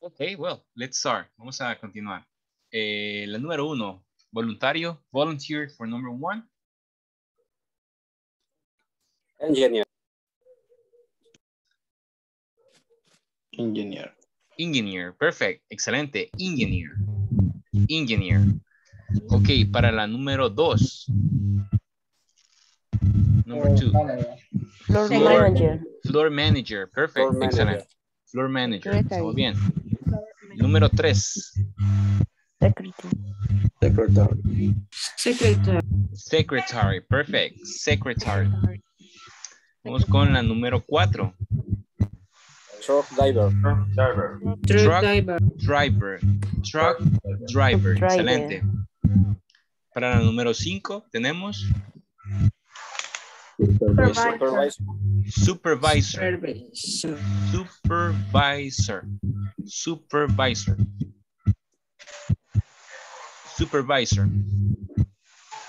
Ok, well, let's start. Vamos a continuar. La número uno, voluntario, volunteer for number one. Engineer. Engineer. Engineer, perfect, excelente, engineer. Engineer. Ok, para la número dos. Number two. Floor manager, perfect, floor excelente. Manager. Floor manager, estamos bien. Número tres. Secretary. Secretary. Secretary, perfect, secretary. Vamos con la número cuatro. Truck driver. Truck driver. Excelente. Para la número 5 tenemos Supervisor.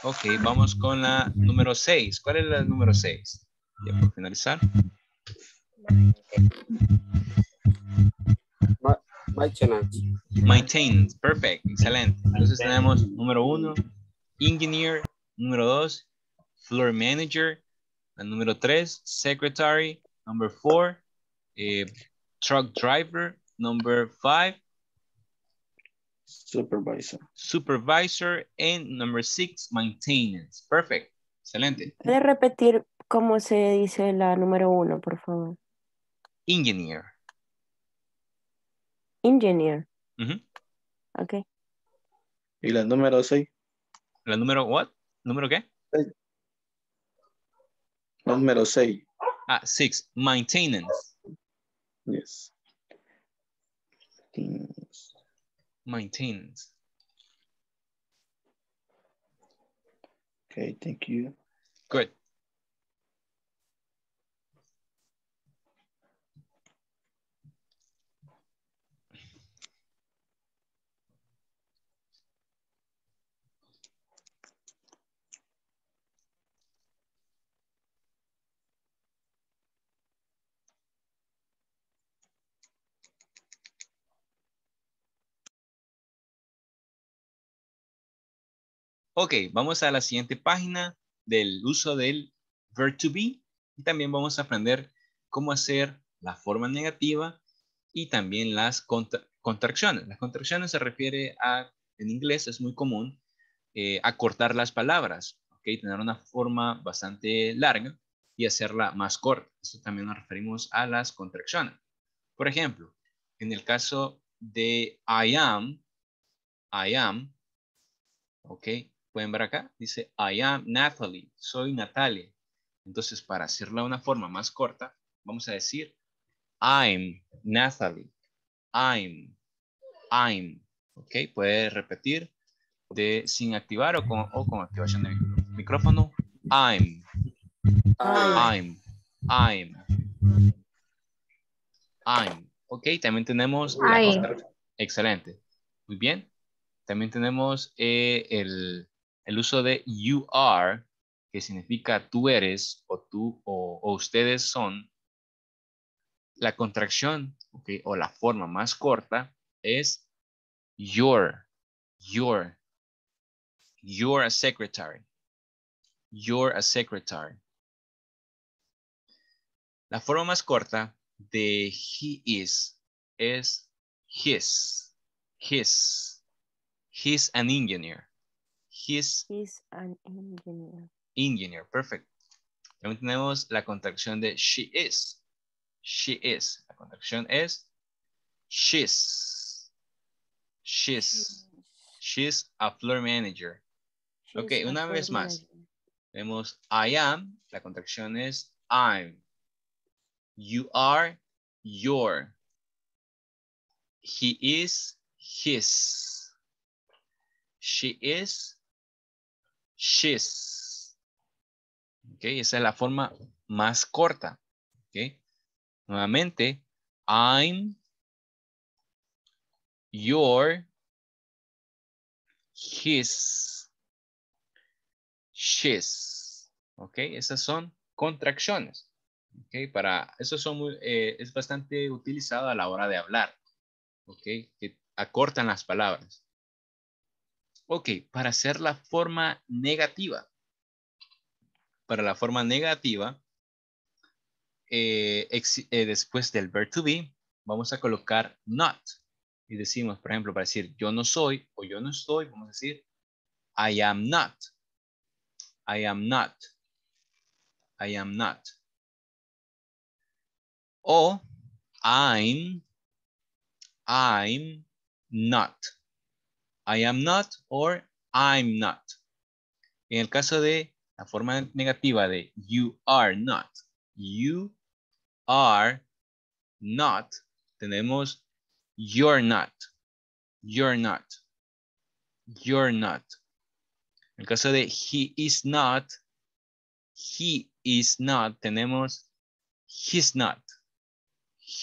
Ok, vamos con la número 6. ¿Cuál es la número 6? Ya por finalizar. Maintenance, perfect, excelente. Entonces tenemos número 1, engineer, número 2, floor manager, la número 3, secretary, number 4, truck driver, number 5, supervisor, and number 6, maintenance, perfect, excelente. ¿Puede repetir cómo se dice la número 1, por favor? Engineer. Engineer. Ok. ¿Y la número 6? ¿La número what? ¿Número qué? Número 6. Ah, 6. Maintenance. Yes. Maintenance. Okay, thank you. Good. Ok, vamos a la siguiente página del uso del verb to be y también vamos a aprender cómo hacer la forma negativa y también las contracciones. Las contracciones se refiere a, en inglés es muy común, acortar las palabras, okay, tener una forma bastante larga y hacerla más corta. Esto también nos referimos a las contracciones. Por ejemplo, en el caso de I am, ok. Pueden ver acá, dice, I am Natalie, soy Natalia. Entonces, para hacerla de una forma más corta, vamos a decir, I'm Natalie, I'm. Ok, puede repetir sin activar o con activación de micrófono, I'm. Ok, también tenemos, excelente, muy bien. También tenemos el uso de you are, que significa tú eres o tú o ustedes son. La contracción, okay, o la forma más corta es you're a secretary. You're a secretary. La forma más corta de he is es his. He's an engineer. He's an engineer. Engineer, perfect. También tenemos la contracción de she is. She is. La contracción es she's. She's a floor manager. She's ok, una vez más. Tenemos I am. La contracción es I'm. You are. Your. He is. His. She is, she's. Ok, esa es la forma más corta. Ok, nuevamente, I'm, your, his, she's. Ok, esas son contracciones. Ok, para eso es bastante utilizado a la hora de hablar. ¿ok? Que acortan las palabras. Ok, para hacer la forma negativa. Para la forma negativa, después del verbo to be, vamos a colocar not. Y decimos, por ejemplo, para decir yo no soy o yo no estoy, vamos a decir I am not. I am not. I am not. O I'm not. I am not or I'm not. En el caso de la forma negativa de you are not. You are not. Tenemos you're not. You're not. You're not. En el caso de he is not. He is not. Tenemos he's not.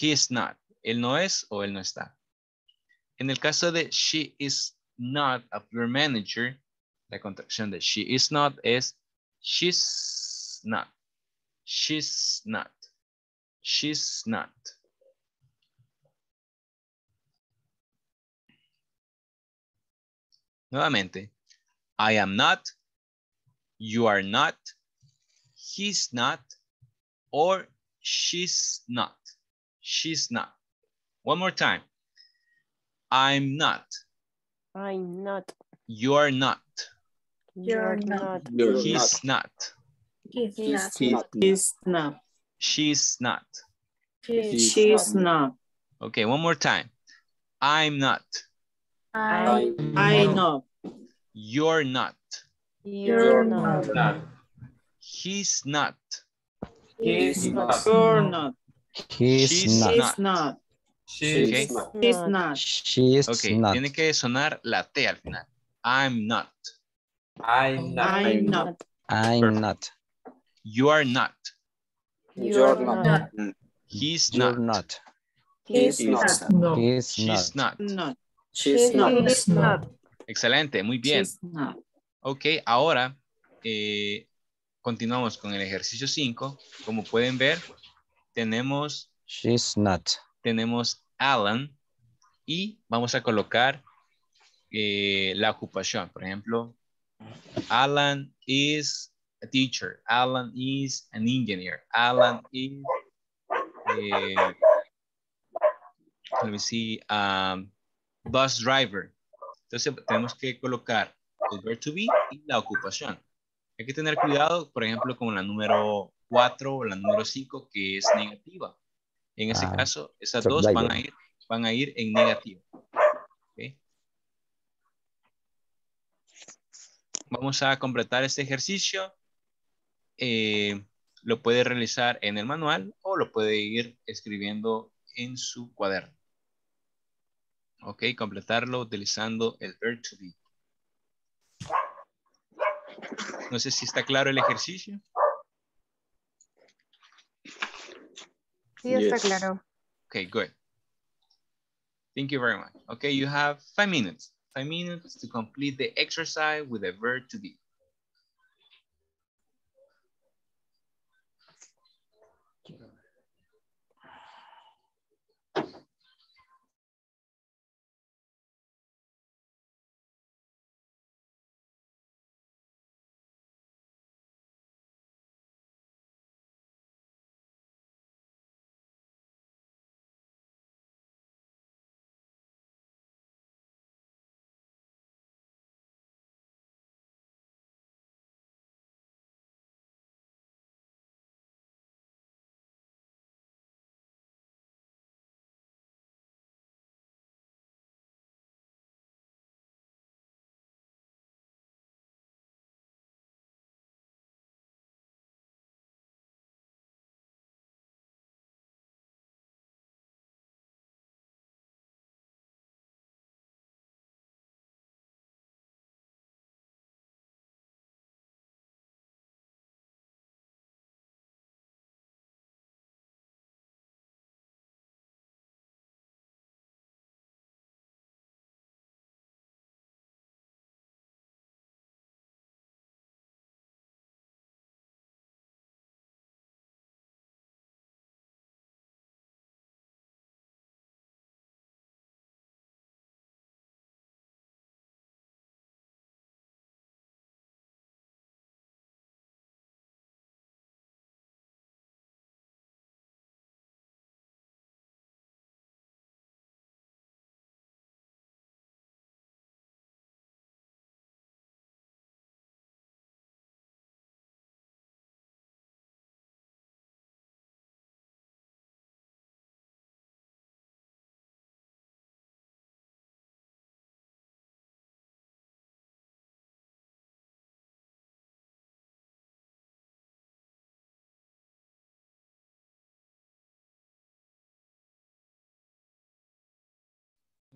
He's not. Él no es o él no está. En el caso de she is not a floor manager, la contracción de she is not es she's not. She's not. She's not. Nuevamente, I am not, you are not, he's not, or she's not. She's not. One more time. I'm not. I'm not. You're not. You're not. He's not. He's not. She's not. She's not. Okay, one more time. I'm not. I'm not. You're not. You're not. He's not. He's not. You're not. She's not. She's not. She's not. Tiene que sonar la T al final. I'm not. I'm not. I'm not. I'm not. You are not. You're not. He's not. He's not. She's not. She's not. Excelente, muy bien. Ok, ahora continuamos con el ejercicio 5. Como pueden ver, tenemos she's not. Tenemos Alan y vamos a colocar la ocupación. Por ejemplo, Alan is a teacher. Alan is an engineer. Alan is let me see, bus driver. Entonces tenemos que colocar el verbo to be y la ocupación. Hay que tener cuidado, por ejemplo, con la número 4 o la número 5 que es negativa. En ese caso, esas dos van a ir en negativo. ¿Okay? Vamos a completar este ejercicio. Lo puede realizar en el manual o lo puede ir escribiendo en su cuaderno. Ok, completarlo utilizando el verbo to be. No sé si está claro el ejercicio. Sí, está claro. Okay, good. Thank you very much. Okay, you have 5 minutes. 5 minutes to complete the exercise with the verb to be.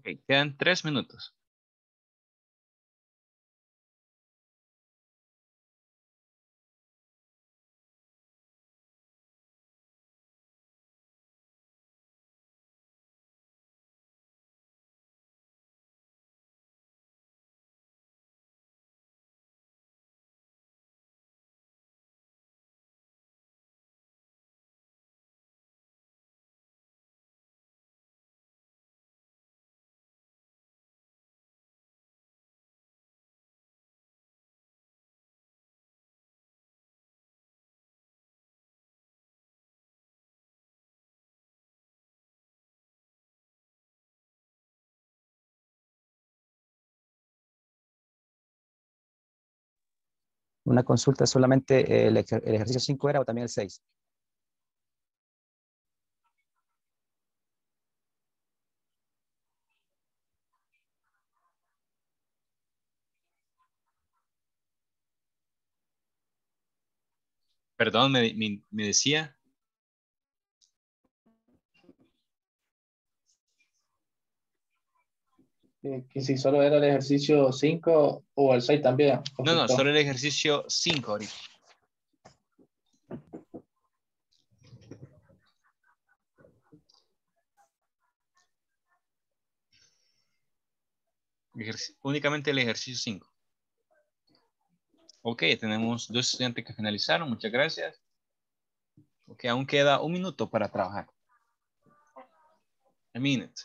Okay, quedan 3 minutos. Una consulta, solamente el ejercicio 5 era o también el 6. Perdón, me decía. Que si solo era el ejercicio 5 o el 6 también. No, no, solo el ejercicio 5 ahorita. Únicamente el ejercicio 5. Ok, tenemos 2 estudiantes que finalizaron. Muchas gracias. Ok, aún queda 1 minuto para trabajar. 1 minuto.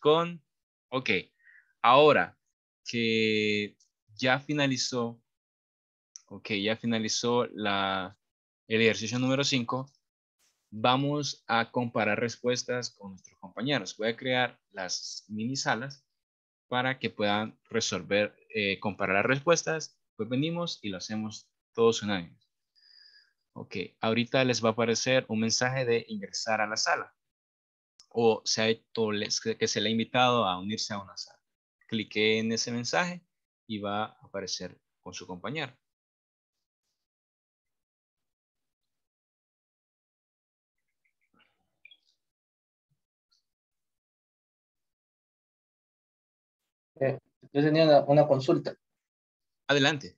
Con, ok, ahora que ya finalizó, ok, ya finalizó el ejercicio número 5, vamos a comparar respuestas con nuestros compañeros. Voy a crear las mini salas para que puedan resolver, comparar las respuestas, pues venimos y lo hacemos todos unánimes. Ok, ahorita les va a aparecer un mensaje de ingresar a la sala. O sea, que se le ha invitado a unirse a una sala. Clique en ese mensaje y va a aparecer con su compañero. Yo tenía una consulta. Adelante.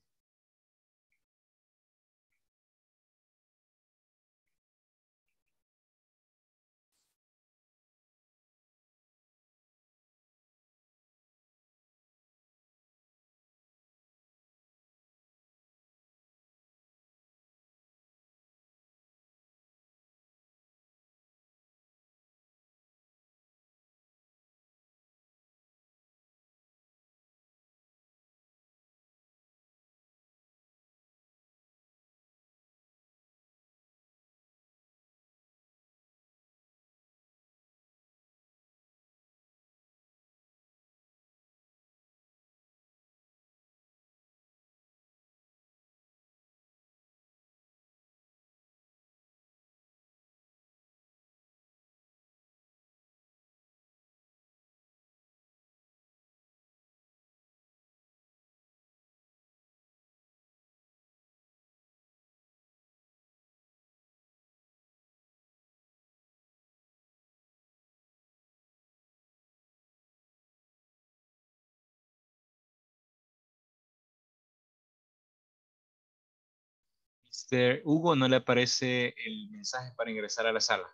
Mr. Hugo, no le aparece el mensaje para ingresar a la sala.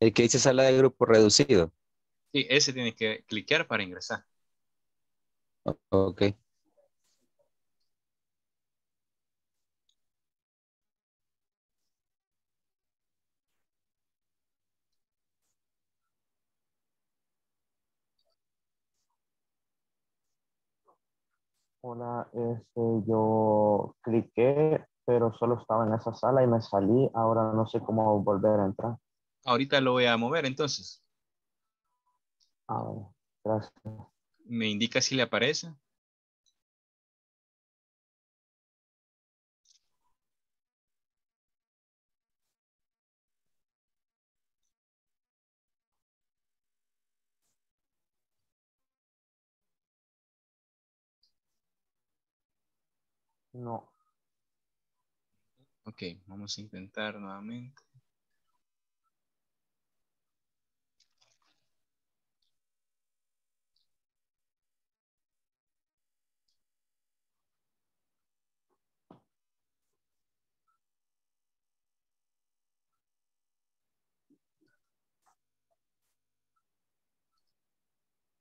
El que dice sala de grupo reducido. Sí, ese tiene que cliquear para ingresar. Ok. Hola, yo cliqué, pero solo estaba en esa sala y me salí. Ahora no sé cómo volver a entrar. Ahorita lo voy a mover entonces. Ah, gracias. ¿Me indica si le aparece? No. Ok, vamos a intentar nuevamente.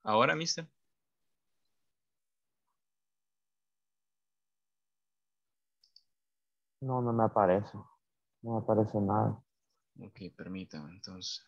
Ahora, mister. No, no me aparece. No me aparece nada. Ok, permítame entonces.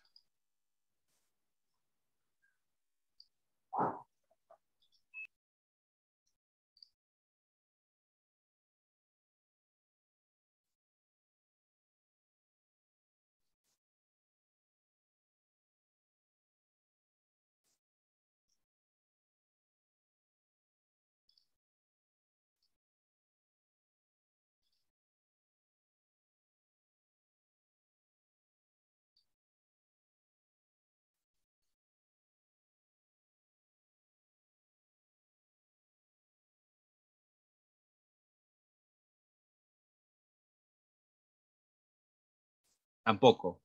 Tampoco.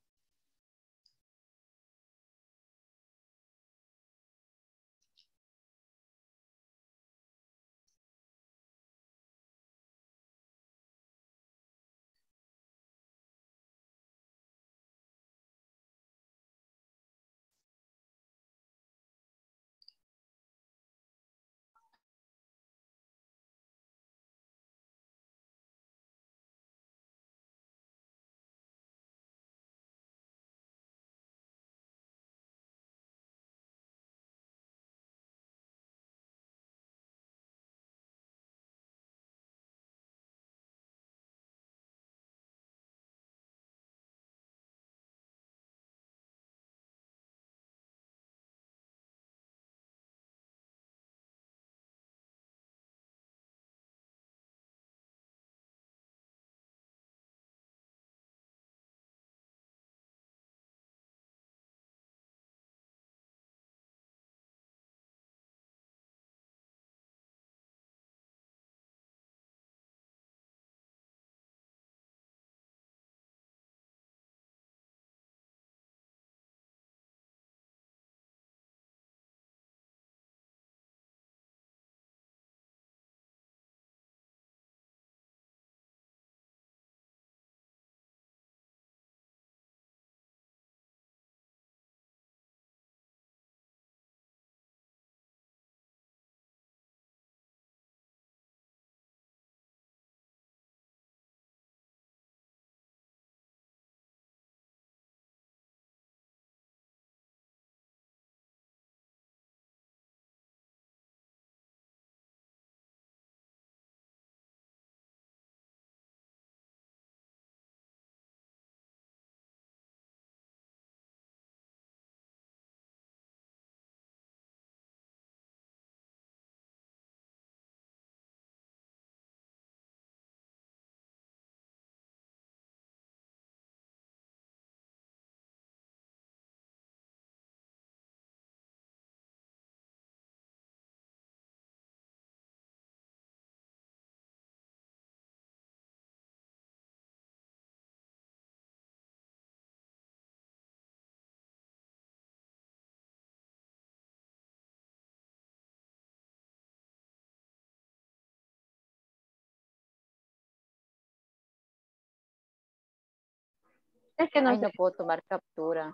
Es que no se puedo tomar captura.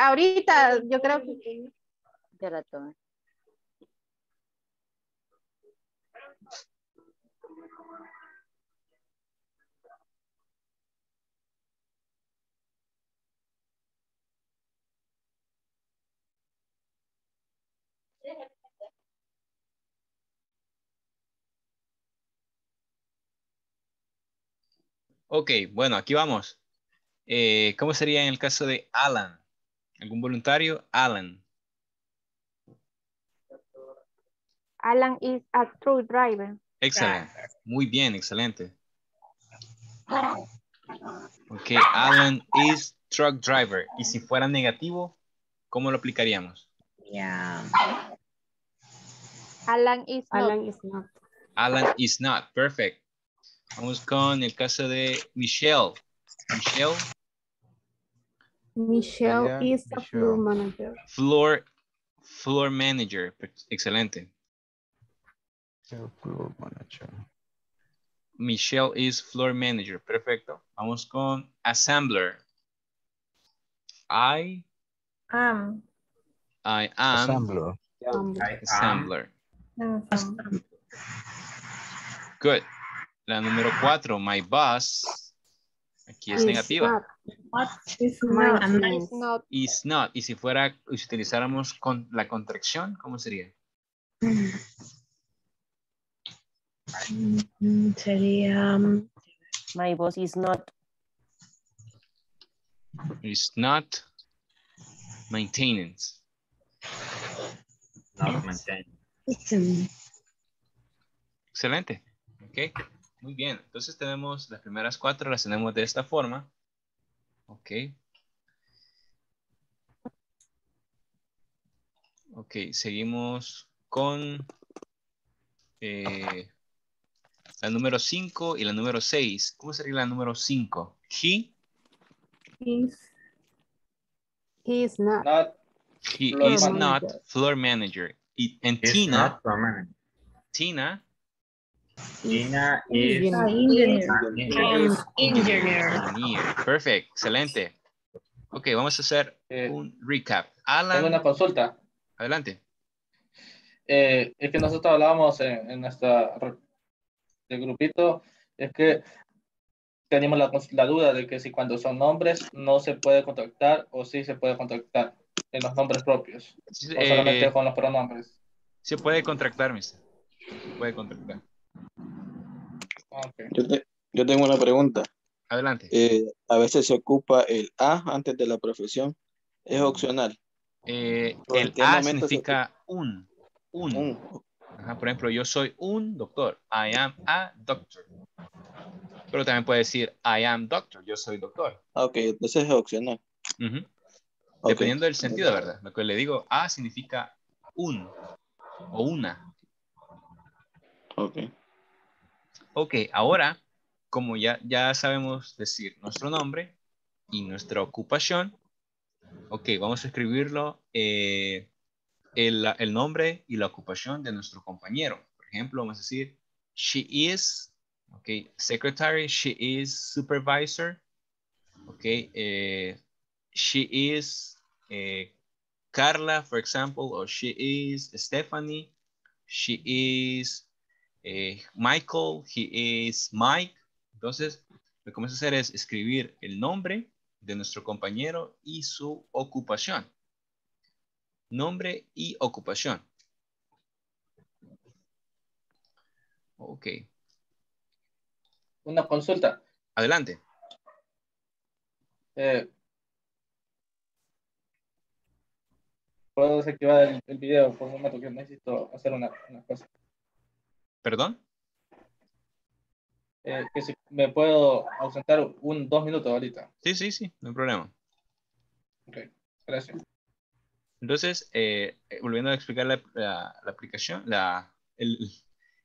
Ahorita yo creo que... Ya la tomé. Ok, bueno, aquí vamos. ¿Cómo sería en el caso de Alan? ¿Algún voluntario? Alan. Alan is a truck driver. Excelente. Muy bien, excelente. Ok, Alan is truck driver. Y si fuera negativo, ¿cómo lo aplicaríamos? Yeah. Alan is not. Alan is not. Alan is not. Perfect. Vamos con el caso de Michelle. Michelle. Michelle is a floor manager. Floor manager. Excelente. Floor manager. Michelle is floor manager. Perfecto. Vamos con assembler. I am. Assembler. Assembler. Good. La número 4, my boss. Aquí es negativa. Is not. Y si fuera, si utilizáramos con la contracción, ¿cómo sería? Sería my boss is not. Is not maintenance. No, excelente. Ok, muy bien. Entonces tenemos las primeras 4, las tenemos de esta forma. Ok. Ok, seguimos con la número 5 y la número 6. ¿Cómo sería la número 5? He is not floor manager. And Tina is engineer. Perfect, excelente. Ok, vamos a hacer un recap. Alan, tengo una consulta. Adelante. Es que nosotros hablábamos en nuestra del grupito, es que tenemos la duda de que si cuando son nombres no se puede contactar o sí se puede contactar. En los nombres propios. O solamente con los pronombres. Se puede contractar, mister. Se puede contractar. Okay. Yo tengo una pregunta. Adelante. A veces se ocupa el A antes de la profesión. Es opcional. El A significa un. Ajá, por ejemplo, yo soy un doctor. I am a doctor. Pero también puede decir I am doctor. Yo soy doctor. Ok, entonces es opcional. Uh-huh. Dependiendo del sentido, ¿verdad? Lo que le digo, A significa un o una. Ok. Ok, ahora, como ya sabemos decir nuestro nombre y nuestra ocupación, ok, vamos a escribirlo, el nombre y la ocupación de nuestro compañero. Por ejemplo, vamos a decir, she is, ok, secretary, she is supervisor, ok, she is Carla, for example, or she is Stephanie, she is Michael, he is Mike. Entonces, lo que vamos a hacer es escribir el nombre de nuestro compañero y su ocupación. Nombre y ocupación. Ok. Una consulta. Adelante. Puedo desactivar el video por un momento que necesito hacer una cosa. ¿Perdón? Que si me puedo ausentar 2 minutos ahorita. Sí, no hay problema. Ok, gracias. Entonces, volviendo a explicar la aplicación, el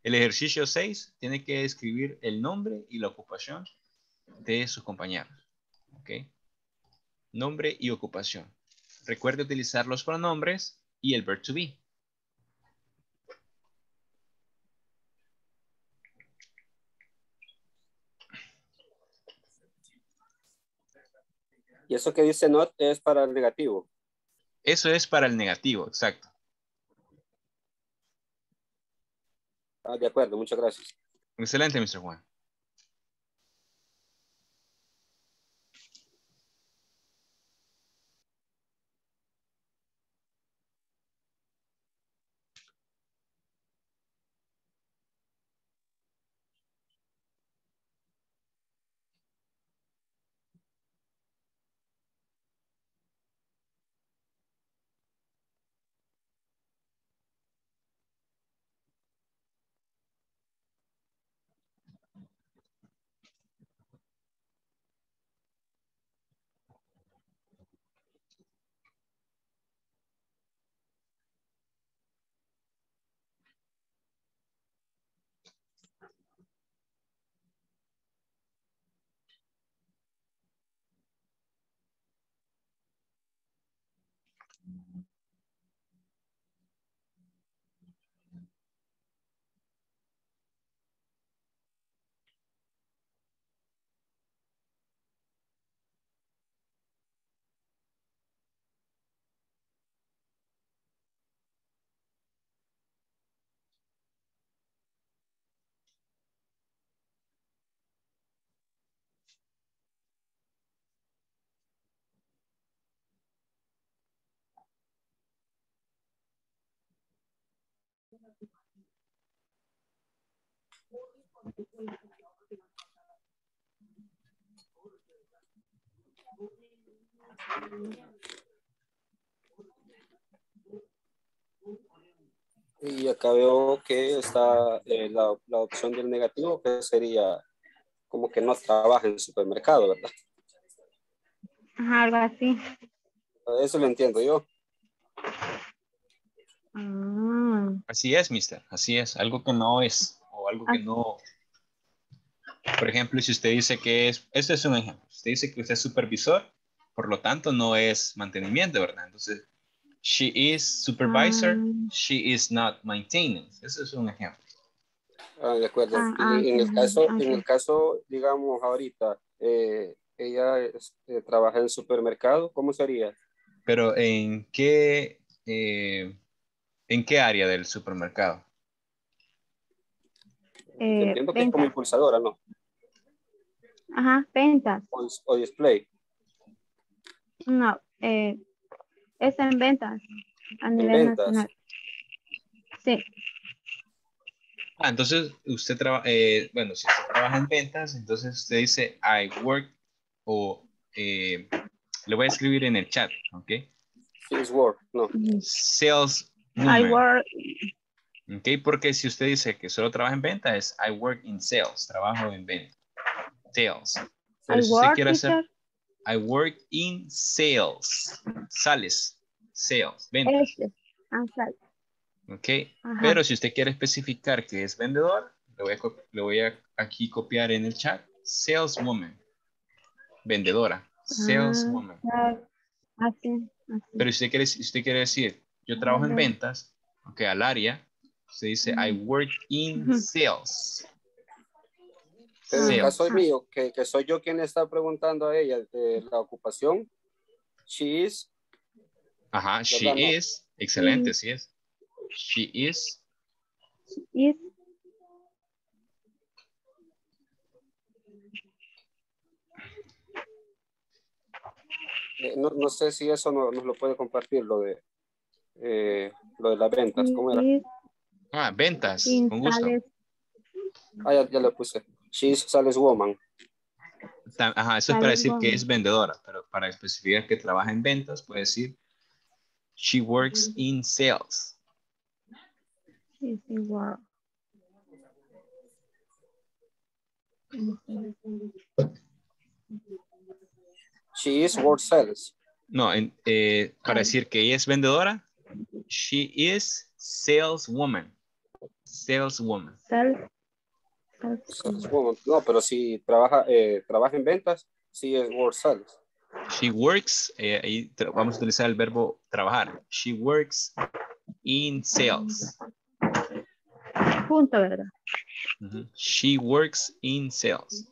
ejercicio 6 tiene que escribir el nombre y la ocupación de sus compañeros. Ok. Nombre y ocupación. Recuerde utilizar los pronombres y el verbo to be. Y eso que dice not es para el negativo. Eso es para el negativo, exacto. Ah, de acuerdo, muchas gracias. Excelente, Mr. Juan. Y acá veo que está la opción del negativo, que sería como que no trabaja en el supermercado, ¿verdad? Ajá, algo así. Eso lo entiendo yo. Así es, mister, así es. Algo que no es, o algo que no. Por ejemplo, si usted dice que es, este es un ejemplo, usted dice que usted es supervisor, por lo tanto no es mantenimiento, ¿verdad? Entonces, she is supervisor, she is not maintenance. Ese es un ejemplo. Ah, de acuerdo. En el caso, digamos, ahorita, ella trabaja en supermercado, ¿cómo sería? Pero, ¿en qué área del supermercado? Entiendo que es como impulsadora, ¿no? Ajá, ventas. O display. No, es en ventas. A nivel nacional. Sí. Ah, entonces usted trabaja, bueno, si usted trabaja en ventas, entonces usted dice I work, o lo voy a escribir en el chat, ¿ok? Sales work, no. Sales woman. I work. Ok, porque si usted dice que solo trabaja en venta, es I work in sales, trabajo en venta. Sales. Pero si usted quiere hacer I work in sales. Sales. Sales. Ventas. Ok. Ajá. Pero si usted quiere especificar que es vendedor, le voy a aquí copiar en el chat. Saleswoman. Vendedora. Saleswoman. Así. Pero si usted quiere decir, yo trabajo en ventas, ok, al área, se dice I work in sales. En el caso mío, que soy yo quien le está preguntando a ella de la ocupación, she is. Ajá, she is. Excelente, sí es. She is. She is. No sé si eso nos lo puede compartir, lo de las ventas, ¿cómo era? Ah, ventas, con gusto. Ah, ya lo puse. She's saleswoman. Ajá, eso es para decir que es vendedora, pero para especificar que trabaja en ventas, puede decir she works in sales. She is work sales. No, para decir que ella es vendedora, she is saleswoman. Saleswoman. Saleswoman. No, pero si trabaja en ventas, sí es work sales. She works, ahí vamos a utilizar el verbo trabajar. She works in sales. Punto, ¿verdad? She works in sales.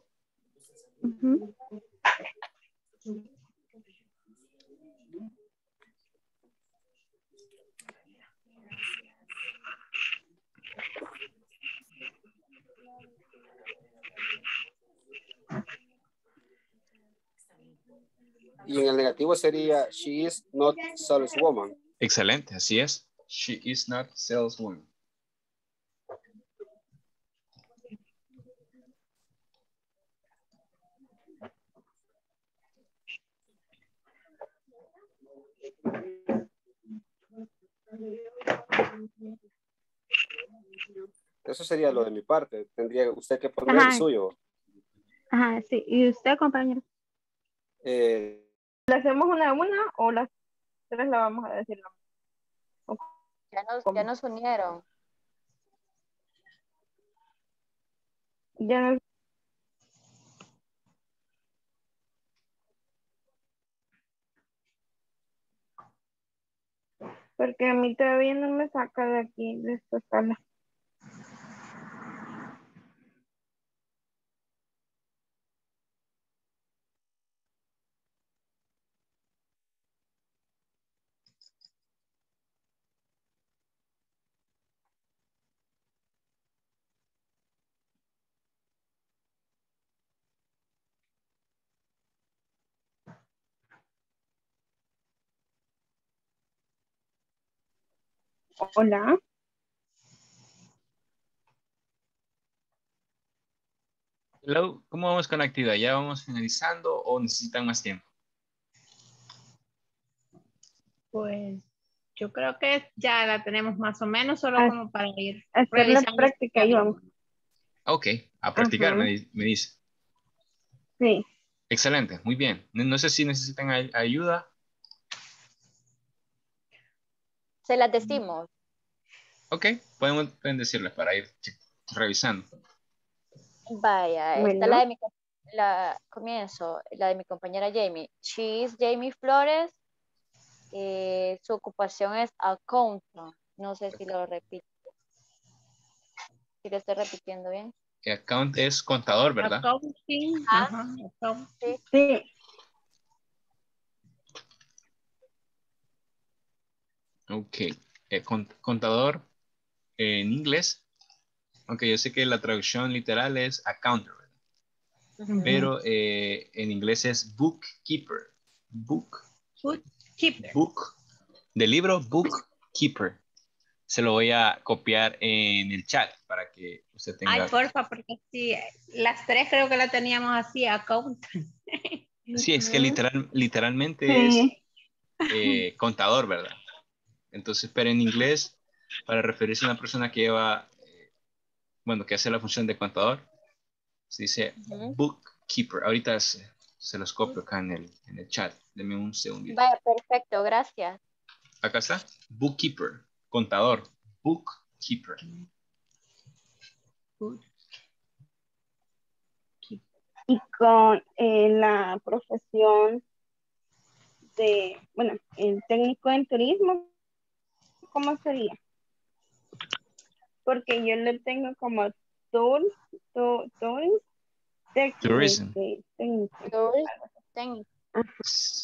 Y en el negativo sería, she is not saleswoman. Excelente, así es. She is not saleswoman. Eso sería lo de mi parte. Tendría usted que poner el suyo. Ajá, sí. ¿Y usted, compañero? ¿La hacemos una a una o las tres la vamos a decir? Ya nos unieron. Ya nos... Porque a mí todavía no me saca de aquí, de esta sala. Hola. Hello. ¿Cómo vamos con la actividad? ¿Ya vamos finalizando o necesitan más tiempo? Pues yo creo que ya la tenemos más o menos, solo como para ir hacer la práctica y vamos. Ok, a practicar, me dice. Sí. Excelente, muy bien. No sé si necesitan ayuda. Se las decimos. Ok, pueden decirles para ir revisando. Vaya, bueno. Está la de mi compañera Jamie. She is Jamie Flores. Su ocupación es accountant. No sé si lo repito. Si lo estoy repitiendo bien. Account es contador, ¿verdad? Accounting. Ajá. Accounting. Sí. Ok, contador en inglés. Aunque yo sé que la traducción literal es accountant, pero en inglés es bookkeeper. Bookkeeper. De libro, bookkeeper. Se lo voy a copiar en el chat para que usted tenga. Ay, porfa, porque sí, las tres creo que la teníamos así, accountant. Sí, es que literalmente es contador, ¿verdad? Entonces, pero en inglés, para referirse a una persona que lleva, bueno, que hace la función de contador, se dice bookkeeper. Ahorita se los copio acá en el chat. Deme un segundito. Vaya, perfecto, gracias. Acá está, bookkeeper, contador, bookkeeper. Y con la profesión de, bueno, el técnico en turismo, ¿cómo sería? Porque yo lo tengo como técnico.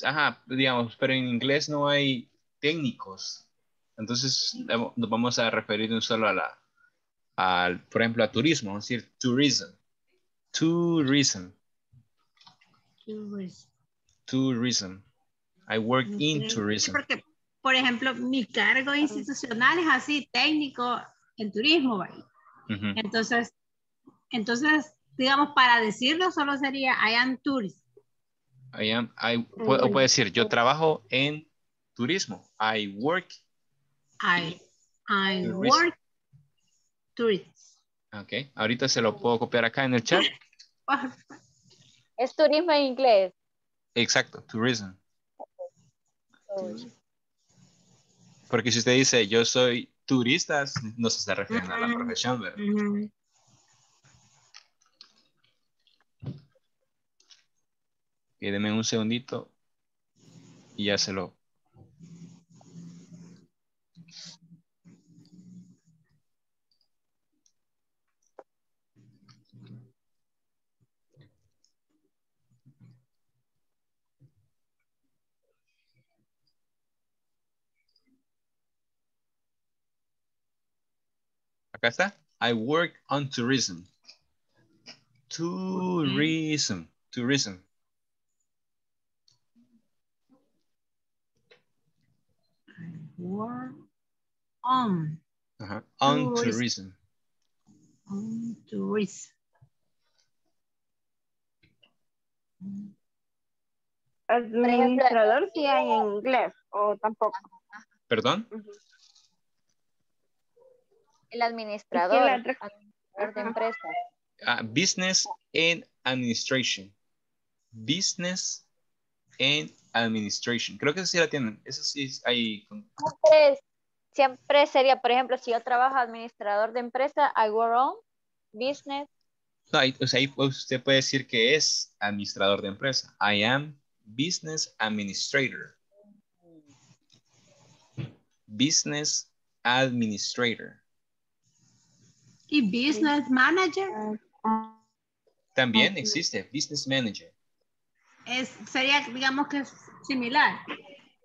Ajá, digamos, pero en inglés no hay técnicos. Entonces nos vamos a referir un solo por ejemplo, a turismo. Vamos a decir tourism. Tourism. I work in tourism. Por ejemplo, mi cargo institucional es así, técnico en turismo. Entonces, digamos, para decirlo solo sería I am tourist. O puede decir, yo trabajo en turismo. I work. I work tourism. Ok, ahorita se lo puedo copiar acá en el chat. Es turismo en inglés. Exacto, tourism. Porque si usted dice, yo soy turista, no se está refiriendo a la profesión, ¿verdad? Quédeme un segundito y ya se lo... Acá está. I work on tourism. Tourism. word on. Uh-huh. On tourism. On tourism. Administrador sí hay en inglés o tampoco. ¿Perdón? Uh-huh. El administrador, administrador de empresa. Business and administration. Business and administration. Creo que eso sí la tienen. Eso sí hay. Siempre sería, por ejemplo, si yo trabajo administrador de empresa, I work on business. No, o sea, ahí usted puede decir que es administrador de empresa. I am business administrator. Business administrator. ¿Y business manager? También existe, business manager. Sería, digamos que es similar.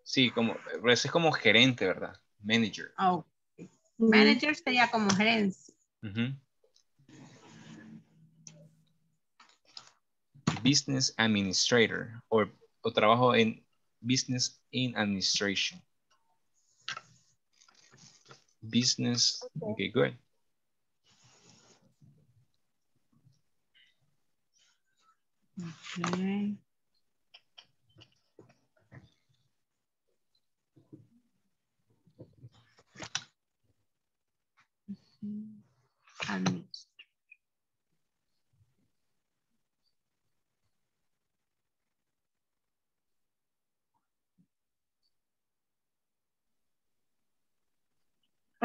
Sí, como, es como gerente, ¿verdad? Manager. Oh. Manager sería como gerencia. Uh-huh. Business administrator o trabajo en business in administration. Business, okay, good. Okay. A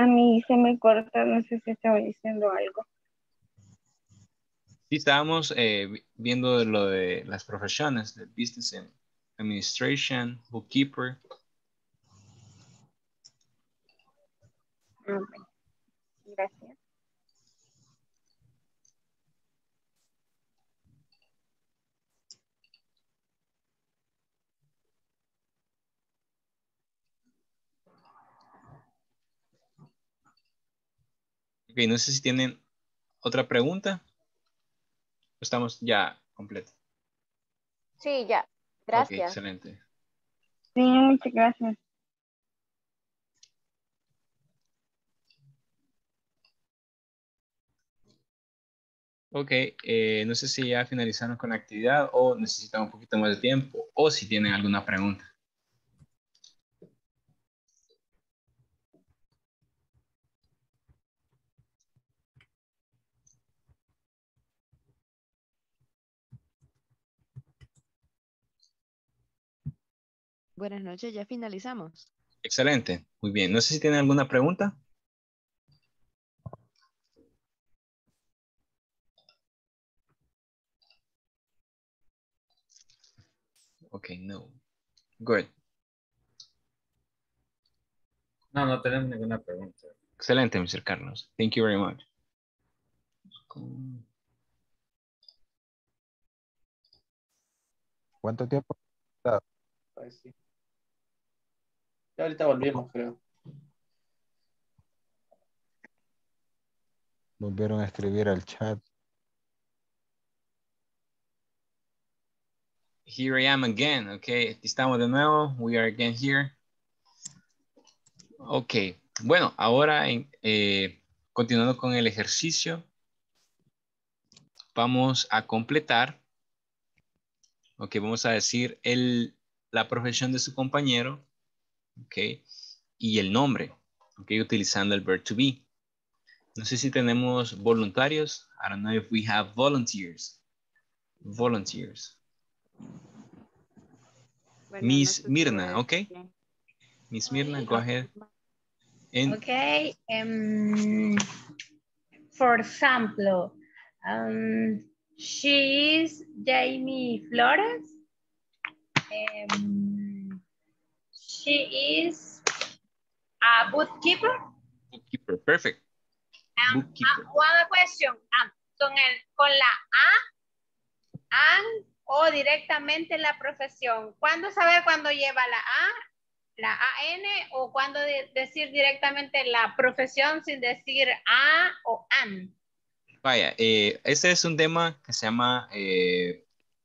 mí se me corta, no sé si estaba diciendo algo. Sí, estábamos viendo lo de las profesiones de Business Administration, Bookkeeper. Okay. Gracias. Ok, no sé si tienen otra pregunta. Estamos ya completos. Sí, ya. Gracias. Okay, excelente. Sí, muchas gracias. Ok, no sé si ya finalizaron con la actividad o necesitan un poquito más de tiempo o si tienen alguna pregunta. Buenas noches, ya finalizamos. Excelente, muy bien. No sé si tienen alguna pregunta. Ok, no. Good. No, no tenemos ninguna pregunta. Excelente, Mr. Carlos. Thank you very much. ¿Cuánto tiempo? Pues sí. Ya ahorita volvimos, creo. Volvieron a escribir al chat. Here I am again. Okay, aquí estamos de nuevo. We are again here. Okay. Bueno, ahora continuando con el ejercicio, vamos a completar. Ok, vamos a decir la profesión de su compañero. Okay. Y el nombre, okay, utilizando el verb to be. No sé si tenemos voluntarios. I don't know if we have volunteers. Volunteers. Bueno, Miss Mirna, okay. Miss Mirna, go ahead. And okay. For example, she is Jamie Flores. She is a bookkeeper. Bookkeeper, perfect. Bookkeeper. One question. Con la A, and o directamente la profesión. ¿Cuándo saber cuándo lleva la AN o cuándo decir directamente la profesión sin decir A o AN? Vaya, este es un tema que se llama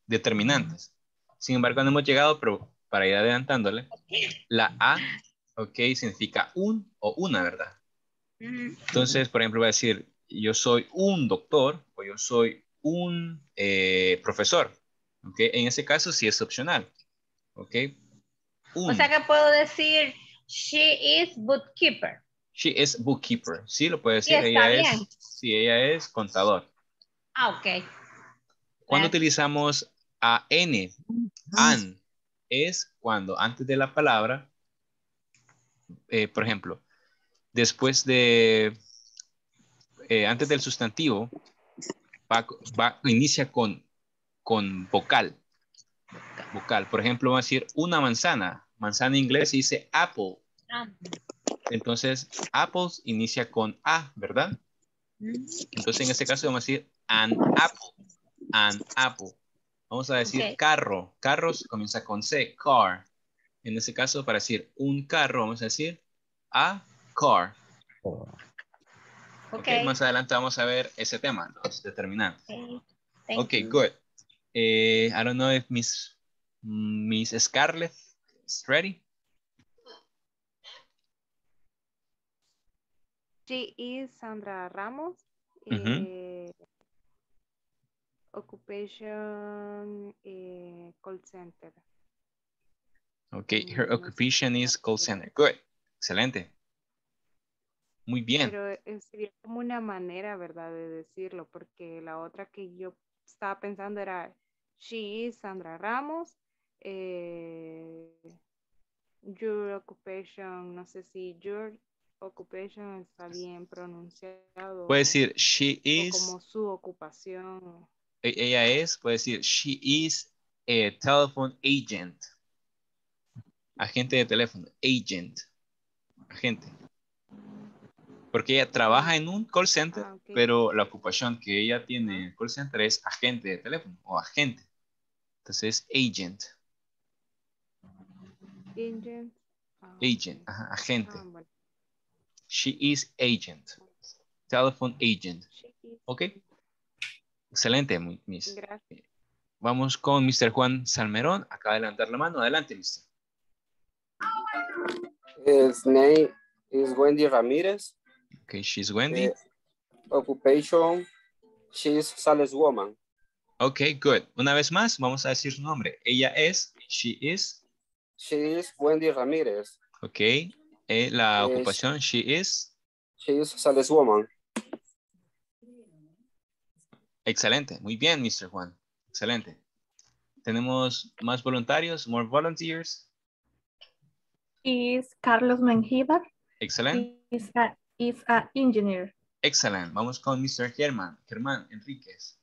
determinantes. Sin embargo, no hemos llegado, pero para ir adelantándole, la A Ok, significa un o una, ¿verdad? Entonces, por ejemplo, voy a decir, yo soy un doctor o yo soy un profesor. Ok, en ese caso sí es opcional. Ok. Un. O sea que puedo decir, she is bookkeeper. She is bookkeeper. Sí, lo puedo decir. Sí, ella bien. Es, sí, ella es contador. Ah, ok. Cuando utilizamos a N, an, es cuando antes de la palabra, por ejemplo, después de, antes del sustantivo, inicia con vocal. Vocal. Por ejemplo, vamos a decir una manzana. Manzana en inglés se dice apple. Entonces, apples inicia con A, ¿verdad? Entonces, en este caso vamos a decir an apple. An apple. Vamos a decir carro. Carros comienza con C, car. En este caso, para decir un carro, vamos a decir a car. Okay, más adelante vamos a ver ese tema, los determinantes. Ok, good. I don't know if Miss Scarlett is ready. She is Sandra Ramos. Occupation call center. Okay, her occupation is call center. Good. Excelente. Muy bien. Pero sería como una manera, ¿verdad? De decirlo, porque la otra que yo estaba pensando era she is Sandra Ramos. Your occupation, no sé si your occupation está bien pronunciado. Puede decir she is. Como su ocupación. Ella es, puede decir, she is a telephone agent. Agente de teléfono, agent. Agente. Porque ella trabaja en un call center, pero la ocupación que ella tiene en el call center es agente de teléfono o agente. Entonces, agent. Agent. Agent, ajá, agente. Bueno. She is agent. Telephone agent. Ok. Excelente, Miss. Gracias. Vamos con Mr. Juan Salmerón. Acaba de levantar la mano. Adelante, Mr. His name is Wendy Ramírez. Okay, she's Wendy. Occupation, she's saleswoman. Okay, good. Una vez más, vamos a decir su nombre. Ella es, she is. She is Wendy Ramírez. Okay. La ocupación, she is. She is saleswoman. Excelente. Muy bien, Mr. Juan. Excelente. ¿Tenemos más voluntarios? ¿More volunteers? Is Carlos Menjívar. Excelente. Is a engineer. Excelente. Vamos con Mr. Germán. Germán Enríquez.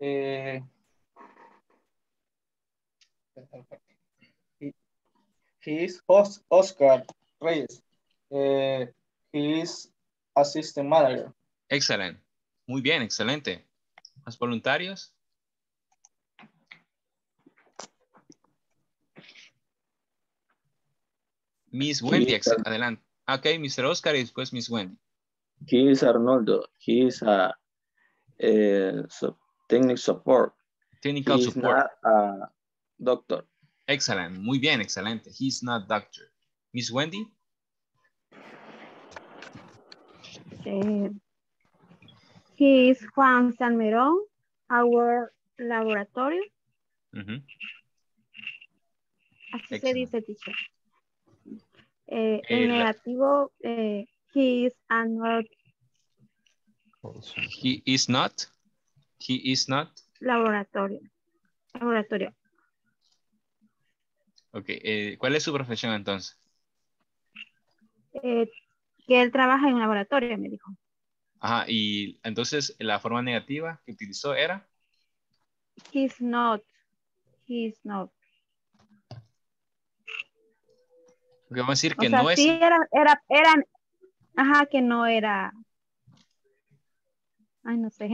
He is Oscar Reyes. He is assistant manager. Excelente. Muy bien, excelente. ¿Más voluntarios? Miss Wendy, adelante. Ok, Mr. Oscar y después Miss Wendy. He is Arnoldo. He is a technical support. Technical support. He is not a doctor. Excelente. Muy bien, excelente. He is not doctor. Miss Wendy? He is Juan Salmerón, our laboratory. Así se dice, teacher. En negativo, he is not. He is not. He is not. Laboratorio. Laboratorio. Ok. ¿Cuál es su profesión entonces? Que él trabaja en laboratorio, me dijo. Ajá, y entonces la forma negativa que utilizó era? He's not. He's not. Porque vamos a decir que o sea, no sí es. Era, ajá, que no era. Ay, no sé.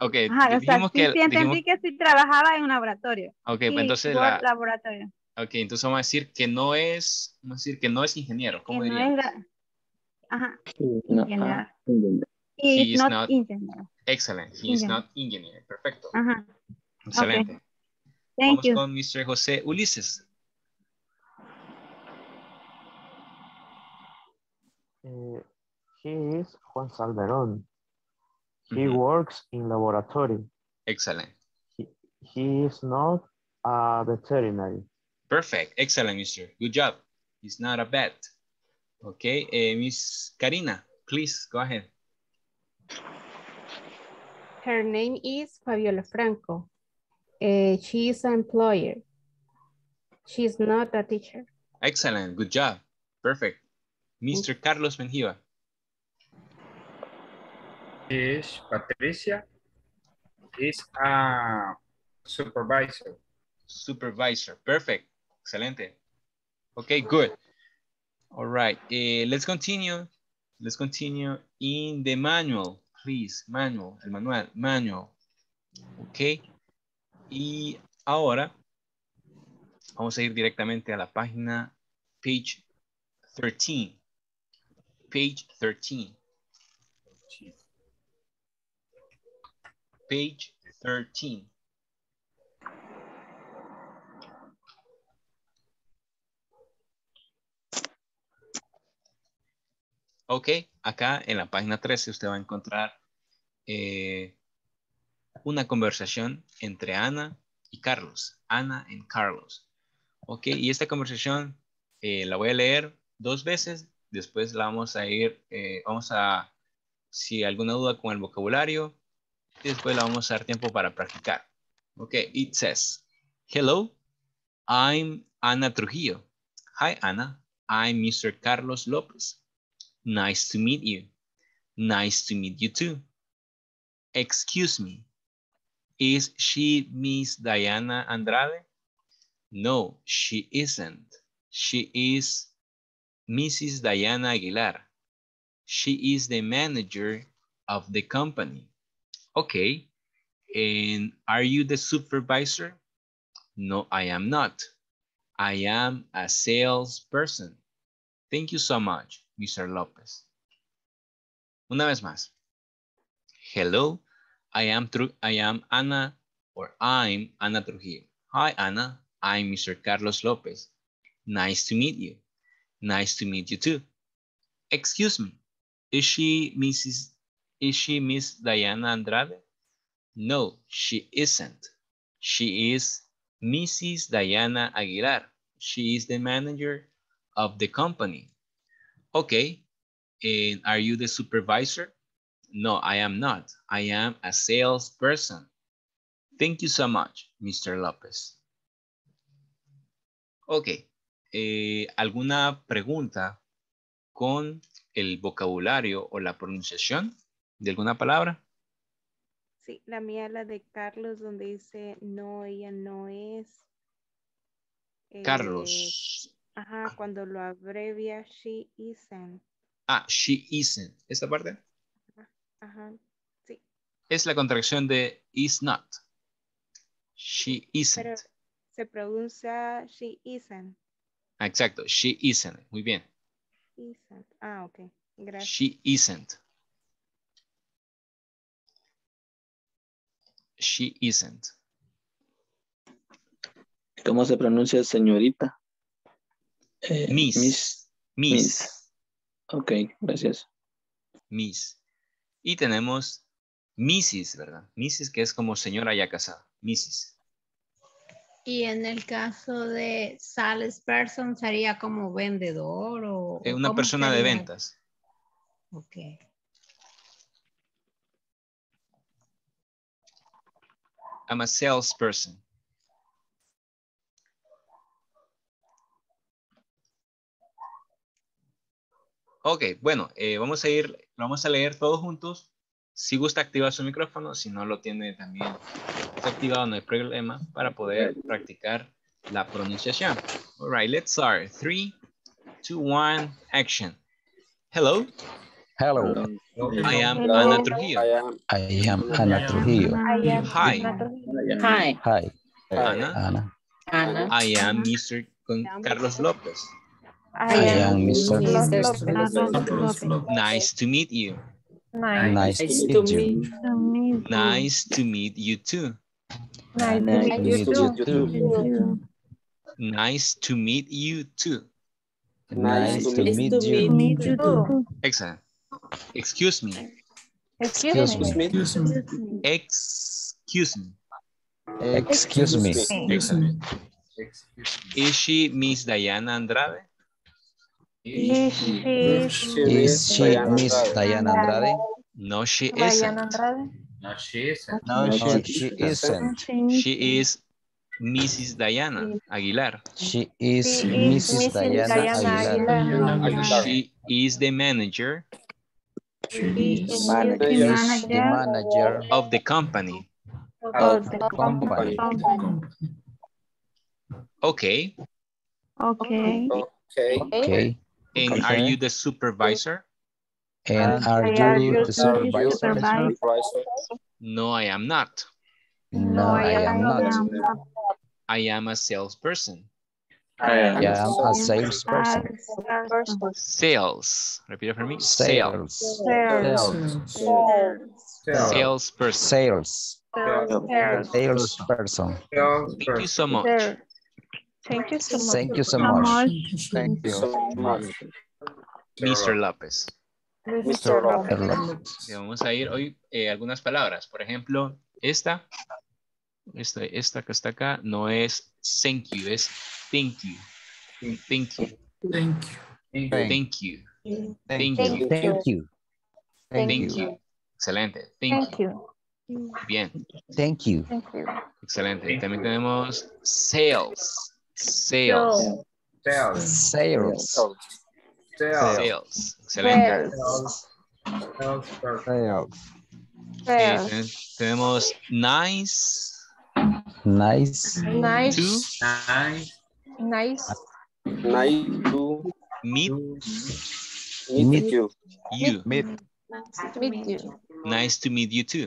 Ok, ajá, dijimos o sea, que. Sí, entendí que sí trabajaba en un laboratorio. Ok, sí, pues entonces la. Laboratorio. Ok, entonces vamos a decir que no es. Vamos a decir que no es ingeniero. ¿Cómo diría? No era... Ajá. Ingeniero. No. He is not engineer. Excellent. He is not engineer. Perfecto. Ajá. Excelente. Okay. Vamos con Mr. José Ulises. He is Juan Salmerón. He works in laboratory. Excellent. He is not a veterinary. Perfect. Excellent, mister. Good job. He's not a vet. Okay, Miss Karina, please go ahead. Her name is Fabiola Franco. She is an employer. She is not a teacher. Excellent. Good job. Perfect. Mr. Carlos Menjiva. Is Patricia is a supervisor. Supervisor. Perfect. Excelente. Okay, good. All right. Let's continue. Let's continue in the manual, please. Manual. El manual. Manual. Okay. Y ahora vamos a ir directamente a la página page 13. Page 13. Page 13. Ok, acá en la página 13 usted va a encontrar una conversación entre Ana y Carlos. Ana y Carlos. Ok, y esta conversación la voy a leer dos veces. Después la vamos a ir, si hay alguna duda con el vocabulario, y después la vamos a dar tiempo para practicar. Ok, it says, hello, I'm Ana Trujillo. Hi, Ana. I'm Mr. Carlos López. Nice to meet you. Nice to meet you too. Excuse me. Is she Miss Diana Andrade? No, she isn't. She is Mrs. Diana Aguilar. She is the manager of the company. Okay. And are you the supervisor? No, I am not. I am a salesperson. Thank you so much, Mr. López. Una vez más. Hello, I am Ana, or I'm Ana Trujillo. Hi, Ana. I'm Mr. Carlos López. Nice to meet you. Nice to meet you too. Excuse me. Is she Miss Diana Andrade? No, she isn't. She is Mrs. Diana Aguilar. She is the manager of the company. Okay, and are you the supervisor? No, I am not. I am a salesperson. Thank you so much, Mr. López. Okay, ¿alguna pregunta con el vocabulario o la pronunciación de alguna palabra? Sí, la mía, la de Carlos, donde dice no, ella no es. Carlos. Ajá, cuando lo abrevia, she isn't. Ah, she isn't. ¿Esta parte? Ajá, sí. Es la contracción de is not. She isn't. Pero se pronuncia she isn't. Ah, exacto, she isn't. Muy bien. Isn't. Ah, ok. Gracias. She isn't. She isn't. ¿Cómo se pronuncia señorita? Miss. Ok, gracias. Miss. Y tenemos Mrs., ¿verdad? Mrs. que es como señora ya casada. Mrs. Y en el caso de salesperson sería como vendedor o... una persona de ventas. Ok. I'm a salesperson. Ok, bueno, vamos a leer todos juntos. Si gusta activar su micrófono, si no lo tiene también activado, no hay problema para poder practicar la pronunciación. All right, let's start. 3, 2, 1, action. Hello. Hello. I am Ana Trujillo. I am Ana Trujillo. Hi. Hi. Hi. Ana. I am Mr. Carlos López. I am Mr. López. Nice to meet you. Nice to meet you. Nice to meet you too. Nice to meet you too. Nice to meet you. Excellent. Excuse me. Is she Miss Diana Andrade? Is she Miss Diana Andrade? No, she isn't. She is Mrs. Diana Aguilar. She is Mrs. Diana Aguilar. She is the manager. She is the manager of the company. Okay. And are you the supervisor? And are you the supervisor? No, I am not. No, I am not. I am a salesperson. Sales. Repeat it for me. Salesperson. Thank you so much. Thank you so much. Mr. López. Vamos a ir hoy algunas palabras. Por ejemplo, esta que está acá no es thank you, es thank you. Thank you. Excelente. Thank you. Bien. Thank you. Excelente. También tenemos sales. Excelente. Sales. Tenemos nice to meet you. Nice to meet you too.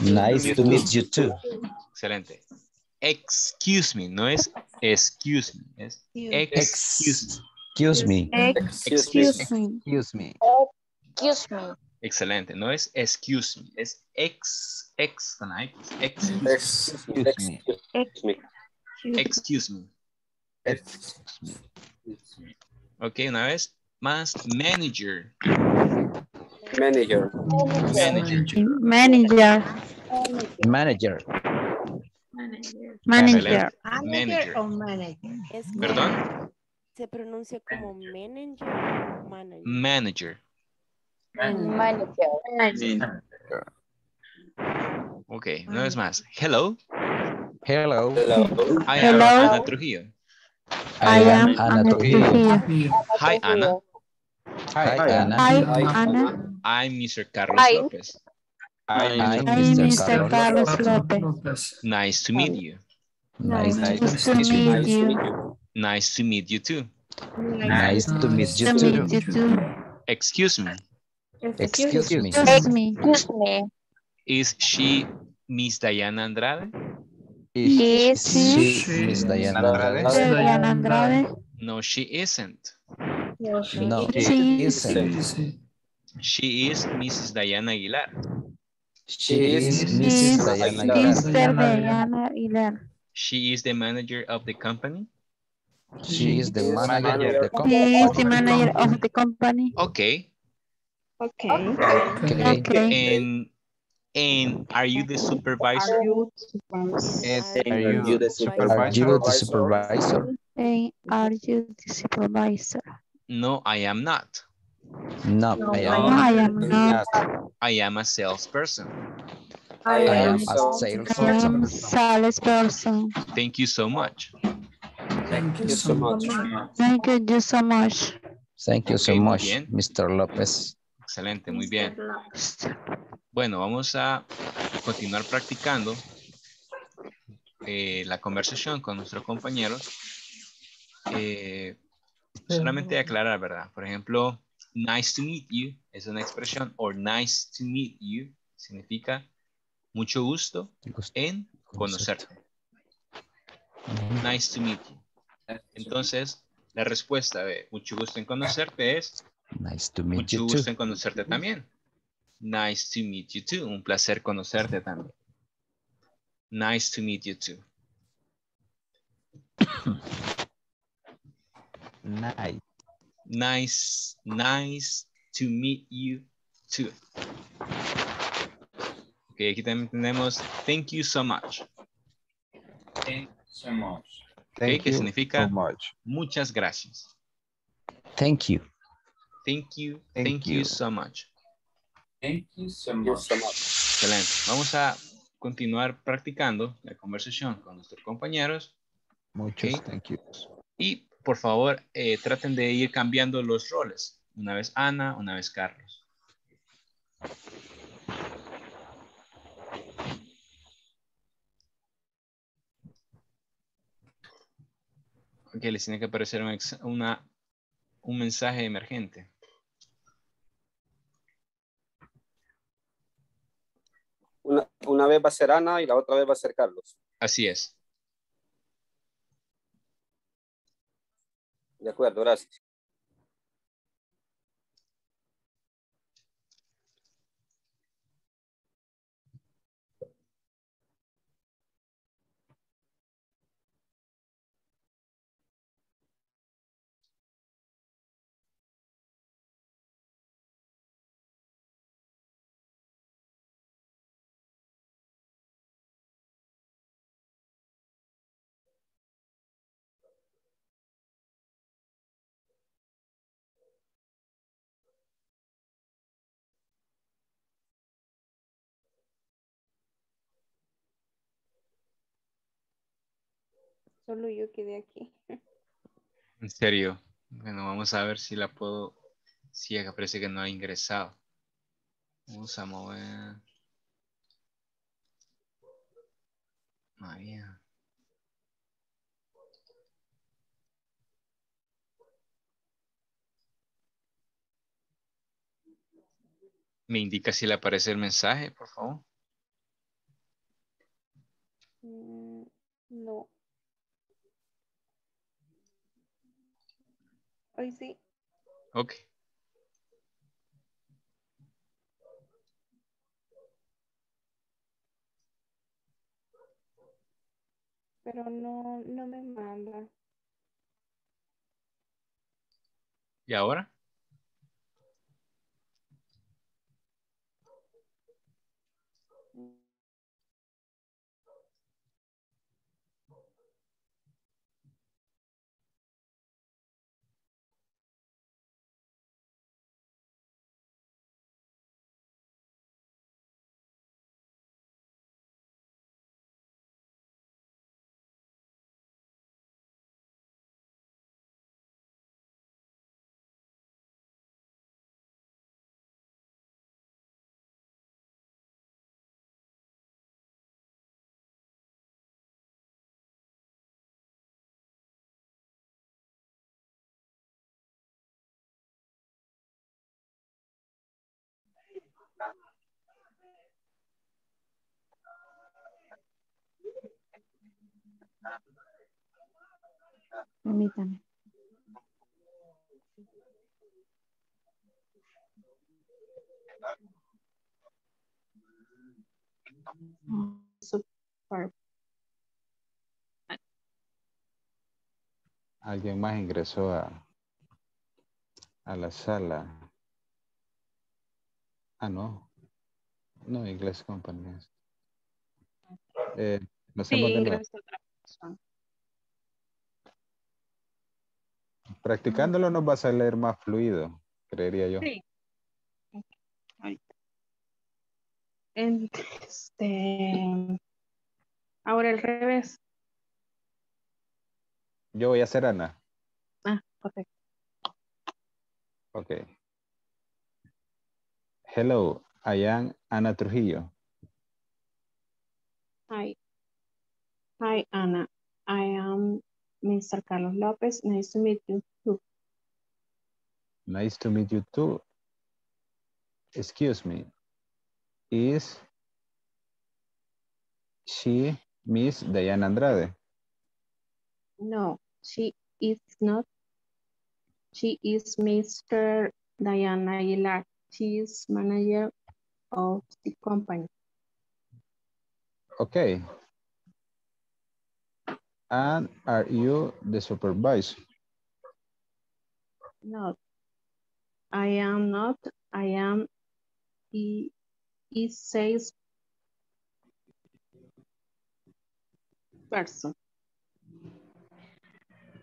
Nice to meet you too. Excelente. Excuse me, no es excuse me, es excuse me. Excelente, no es excuse me, es excuse me. Ok, una vez más, manager. Perdón. Se pronuncia como manager o manager. Manager. Ok, una vez más. Hello. I am Ana Trujillo. Hi, Ana. I'm Mr. Carlos López. I'm Mr. Carlos López. Nice to meet you. Nice to meet you too. Nice to meet you too. Excuse me. Is she Miss Diana Andrade? Is she Miss Diana Andrade? No, she isn't. No, she isn't. She is Mrs. Diana Aguilar. She is Mrs. Diana Aguilar. She is the manager of the company. She is the manager of the company. Okay. And are you the supervisor? Are you the supervisor? No, I am not. No, I am not. I am a salesperson. I am a salesperson. Thank you so much, Mr. López. Excelente, muy bien. Bueno, vamos a continuar practicando la conversación con nuestros compañeros. Solamente aclarar, ¿verdad? Por ejemplo, nice to meet you es una expresión, o nice to meet you significa mucho gusto en conocerte. Nice to meet you. Entonces, la respuesta de mucho gusto en conocerte es mucho gusto en conocerte también. Nice to meet you too. Un placer conocerte también. Nice to meet you too. Nice. Nice. Nice to meet you too. Ok, aquí también tenemos thank you so much. Thank you so much. Okay, que significa so much. Muchas gracias. Thank you. Thank you. Thank you so much. Thank you so much. Excelente. Vamos a continuar practicando la conversación con nuestros compañeros. Muchos okay. Thank yous. Y por favor, traten de ir cambiando los roles. Una vez Ana, una vez Carlos. Ok, les tiene que aparecer un mensaje emergente. Una vez va a ser Ana y la otra vez va a ser Carlos. Así es. De acuerdo, gracias. Solo yo quedé aquí. ¿En serio? Bueno, vamos a ver si la puedo... Sí, acá parece que no ha ingresado. Vamos a mover... María. ¿Me indica si le aparece el mensaje, por favor? No. Hoy sí. Ok. Pero no me manda. ¿Y ahora? Permítame. Alguien más ingresó a la sala. Ah, no. No, Inglés Compañías. Sí, ingresó otra persona. Practicándolo nos va a salir más fluido, creería yo. Sí. Ahora el revés. Yo voy a hacer Ana. Ah, perfecto. Ok. Hello, I am Ana Trujillo. Hi. Hi, Ana. I am Mr. Carlos López. Nice to meet you too. Nice to meet you too. Excuse me. Is she Miss Diana Andrade? No, she is not. She is Mr. Diana Aguilar. She is manager of the company. Okay. And are you the supervisor? not. I am not. I am. It says person.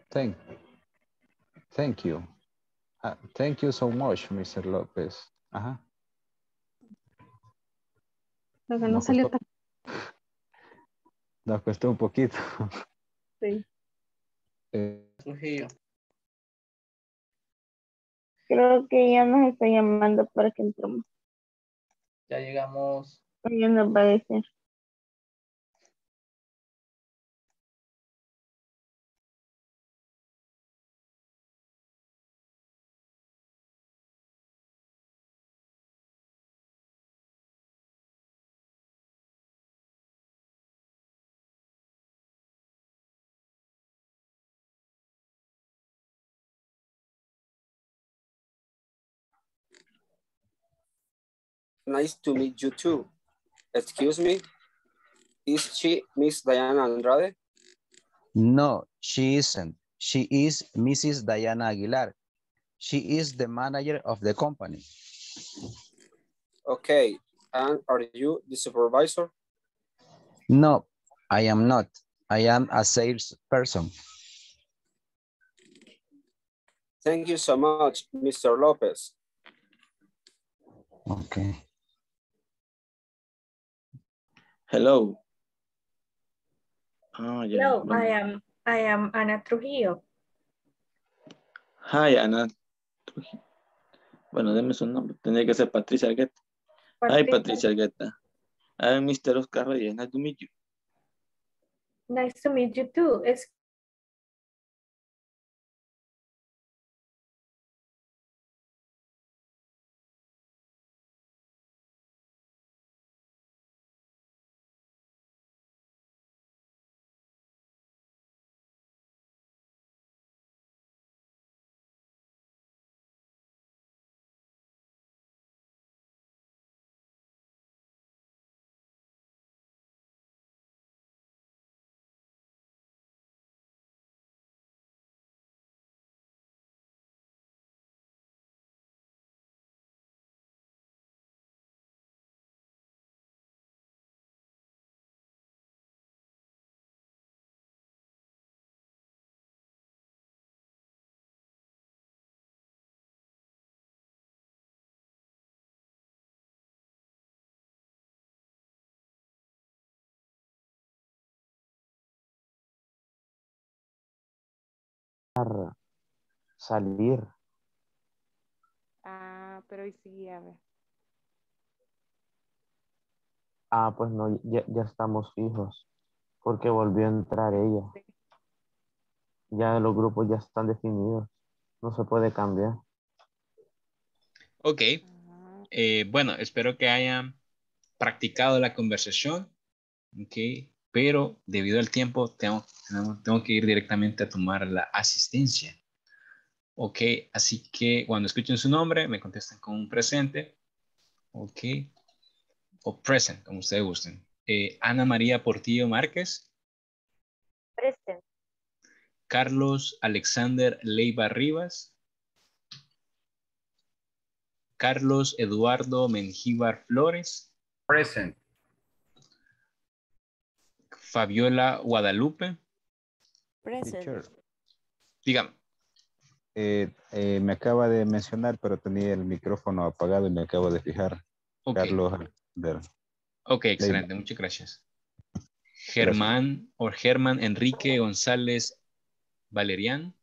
Thank you. Thank you so much, Mr. López. Ajá. Lo que no salió tan... Nos costó un poquito. Sí. Creo que ya nos está llamando para que entremos. Ya llegamos. Ya nos va a decir. Nice to meet you too. Excuse me, is she Miss Diana Andrade? No, she isn't. She is Mrs. Diana Aguilar. She is the manager of the company. Okay, and are you the supervisor? No, I am not. I am a salesperson. Thank you so much, Mr. Lopez. Okay. Hello. Oh, yeah. Hello, I am Ana Trujillo. Hi, Ana Trujillo. Bueno, deme su nombre. Tendría que ser Patricia Argueta. Hi, Patricia Argueta. I'm Mr. Oscar Reyes. Nice to meet you. Nice to meet you too. Salir. Ah, pero hoy sí, a ver. Ah, pues no, ya estamos fijos. Porque volvió a entrar ella. Sí. Ya los grupos ya están definidos. No se puede cambiar. Ok. Bueno, espero que hayan practicado la conversación. Ok. Pero debido al tiempo tengo que ir directamente a tomar la asistencia. Ok, así que cuando escuchen su nombre, me contestan con un presente. Ok, o present, como ustedes gusten. Ana María Portillo Márquez. Present. Carlos Alexander Leiva Rivas. Carlos Eduardo Menjívar Flores. Present. Fabiola Guadalupe. Present. Dígame. Me acaba de mencionar, pero tenía el micrófono apagado y me acabo de fijar. Okay. Carlos Alexander. Ok, excelente. Leiva. Muchas gracias. Germán o Germán Enrique González Valerian.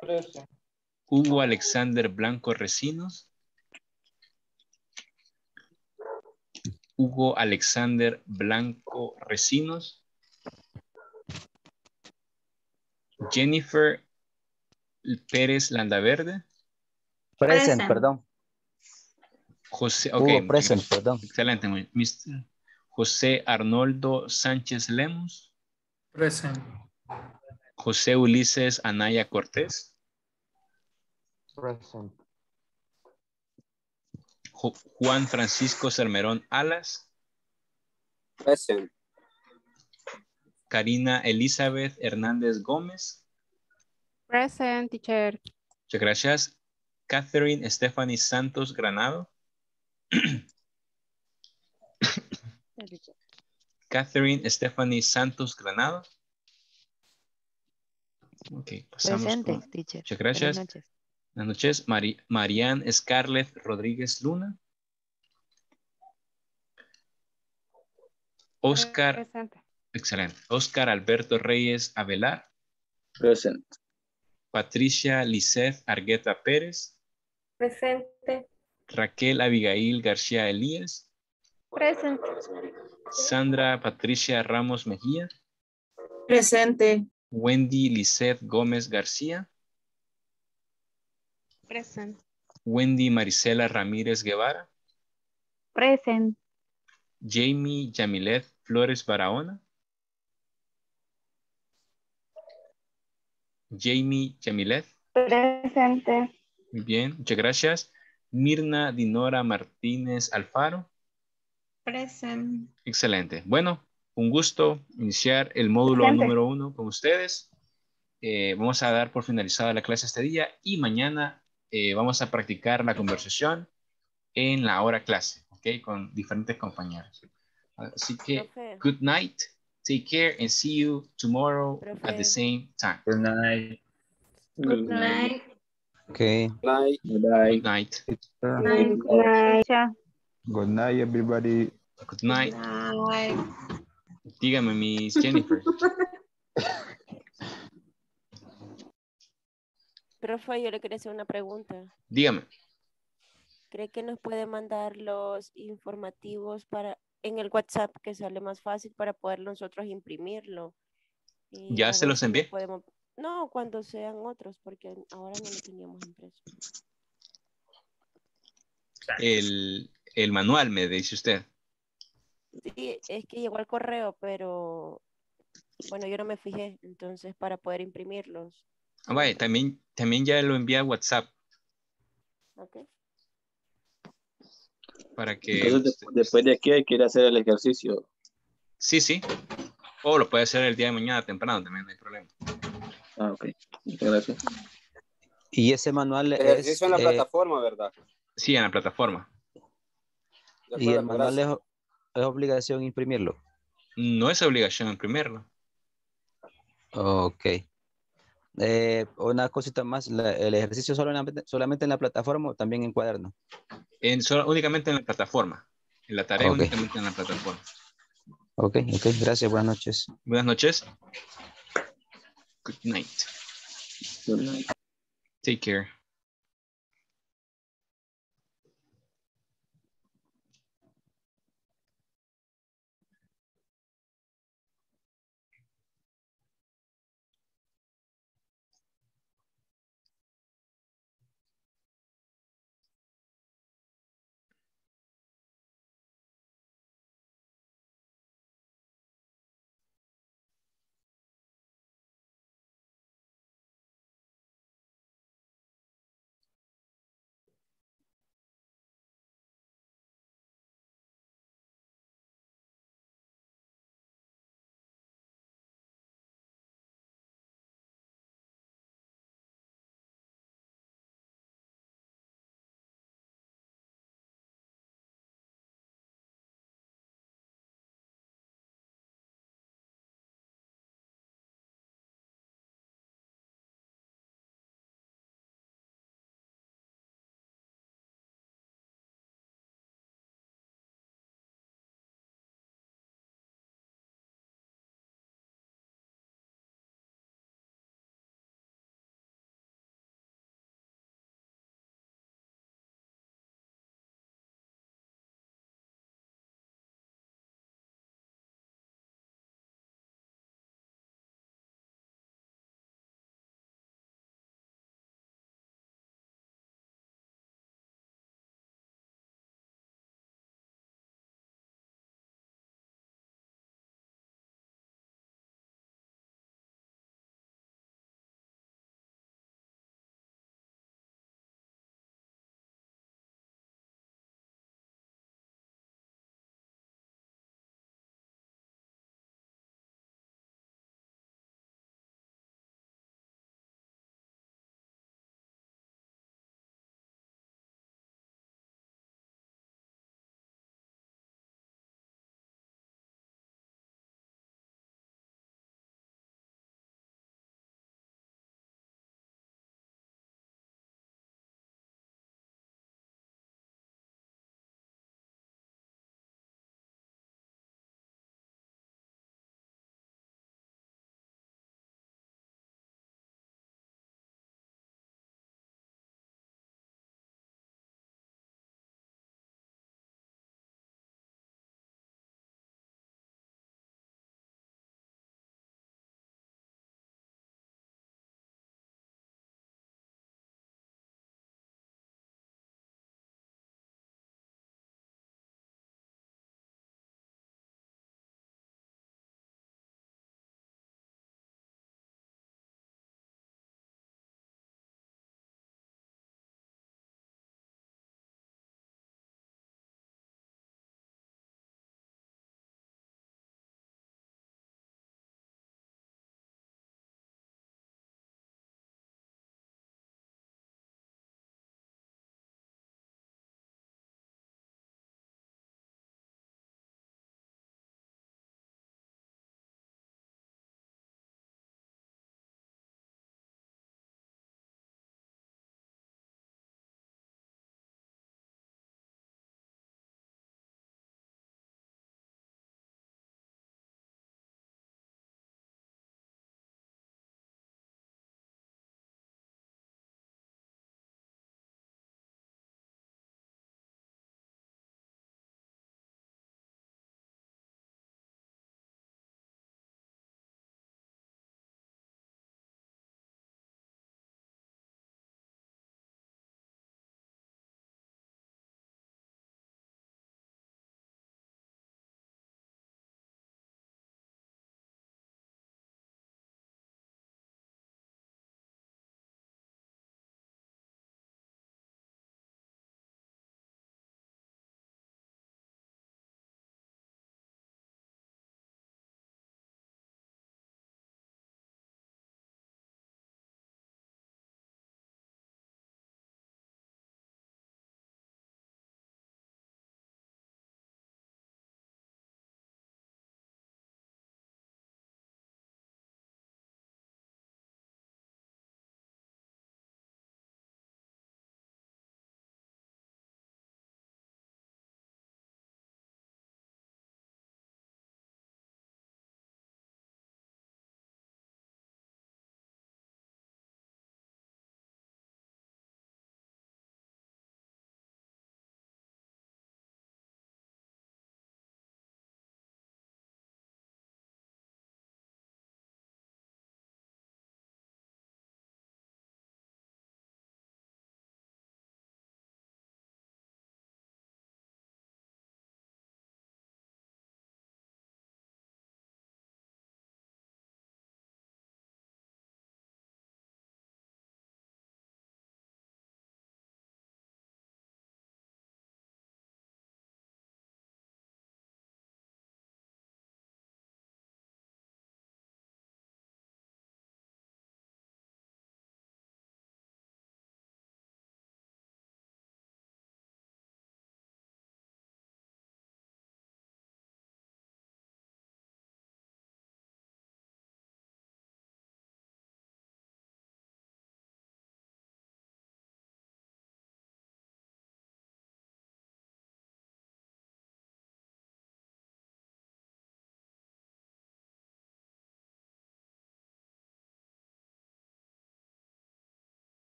Present. Hugo Alexander Blanco Recinos. Hugo Alexander Blanco Recinos. Jennifer Pérez Landaverde. Present, perdón. José, okay, Hugo present, perdón. Excelente, Mr. José Arnoldo Sánchez Lemos. Present. José Ulises Anaya Cortés. Present. Juan Francisco Salmerón Alas. Present. Karina Elizabeth Hernández Gómez. Present, teacher. Muchas gracias. Catherine Stephanie Santos Granado. Catherine Stephanie Santos Granado. Ok, pasamos. Presente, teacher. Muchas gracias. Buenas noches. Buenas noches. Marianne Scarlett Rodríguez Luna. Oscar. Presente. Excelente. Oscar Alberto Reyes Avelar. Presente. Patricia Lisset Argueta Pérez. Presente. Raquel Abigail García Elías. Presente. Sandra Patricia Ramos Mejía. Presente. Wendy Lizeth Gómez García. Presente. Wendy Marisela Ramírez Guevara. Presente. Jamie Yamilet Flores Barahona. Jamie Yamilet. Presente. Muy bien, muchas gracias. Mirna Dinora Martínez Alfaro. Presente. Excelente. Bueno, un gusto iniciar el módulo presente. Número 1 con ustedes. Vamos a dar por finalizada la clase este día y mañana vamos a practicar la conversación en la hora clase, ¿ok? Con diferentes compañeros. Así que, profe. Good night. Take care and see you tomorrow profe. At the same time. Good night. Good night. Okay. Good night. Good night. Good night. Good night. Good night. Good night, everybody. Good night. Good night. Dígame, Miss Jennifer. Profe, yo le quería hacer una pregunta. Dígame. ¿Cree que nos puede mandar los informativos para en el WhatsApp que sale más fácil para poder nosotros imprimirlo? Y ya se los envié. Podemos... No, cuando sean otros, porque ahora no lo teníamos impreso. El manual, me dice usted. Sí, es que llegó al correo, pero bueno, yo no me fijé, entonces para poder imprimirlos. Ah, vaya, también ya lo envié a WhatsApp. Ok. Para que... Entonces, después de aquí hay que ir a hacer el ejercicio. Sí, sí. O lo puede hacer el día de mañana temprano, también no hay problema. Ah, ok. Muchas gracias. Y ese manual el ejercicio es... en la plataforma, ¿verdad? Sí, en la plataforma. ¿Y el manual es obligación imprimirlo? No es obligación imprimirlo. Ok. Una cosita más, el ejercicio solo solamente en la plataforma o también en cuaderno. Únicamente en la plataforma. En la tarea okay. Únicamente en la plataforma. Ok, ok, gracias, buenas noches. Buenas noches. Good night. Good night. Take care.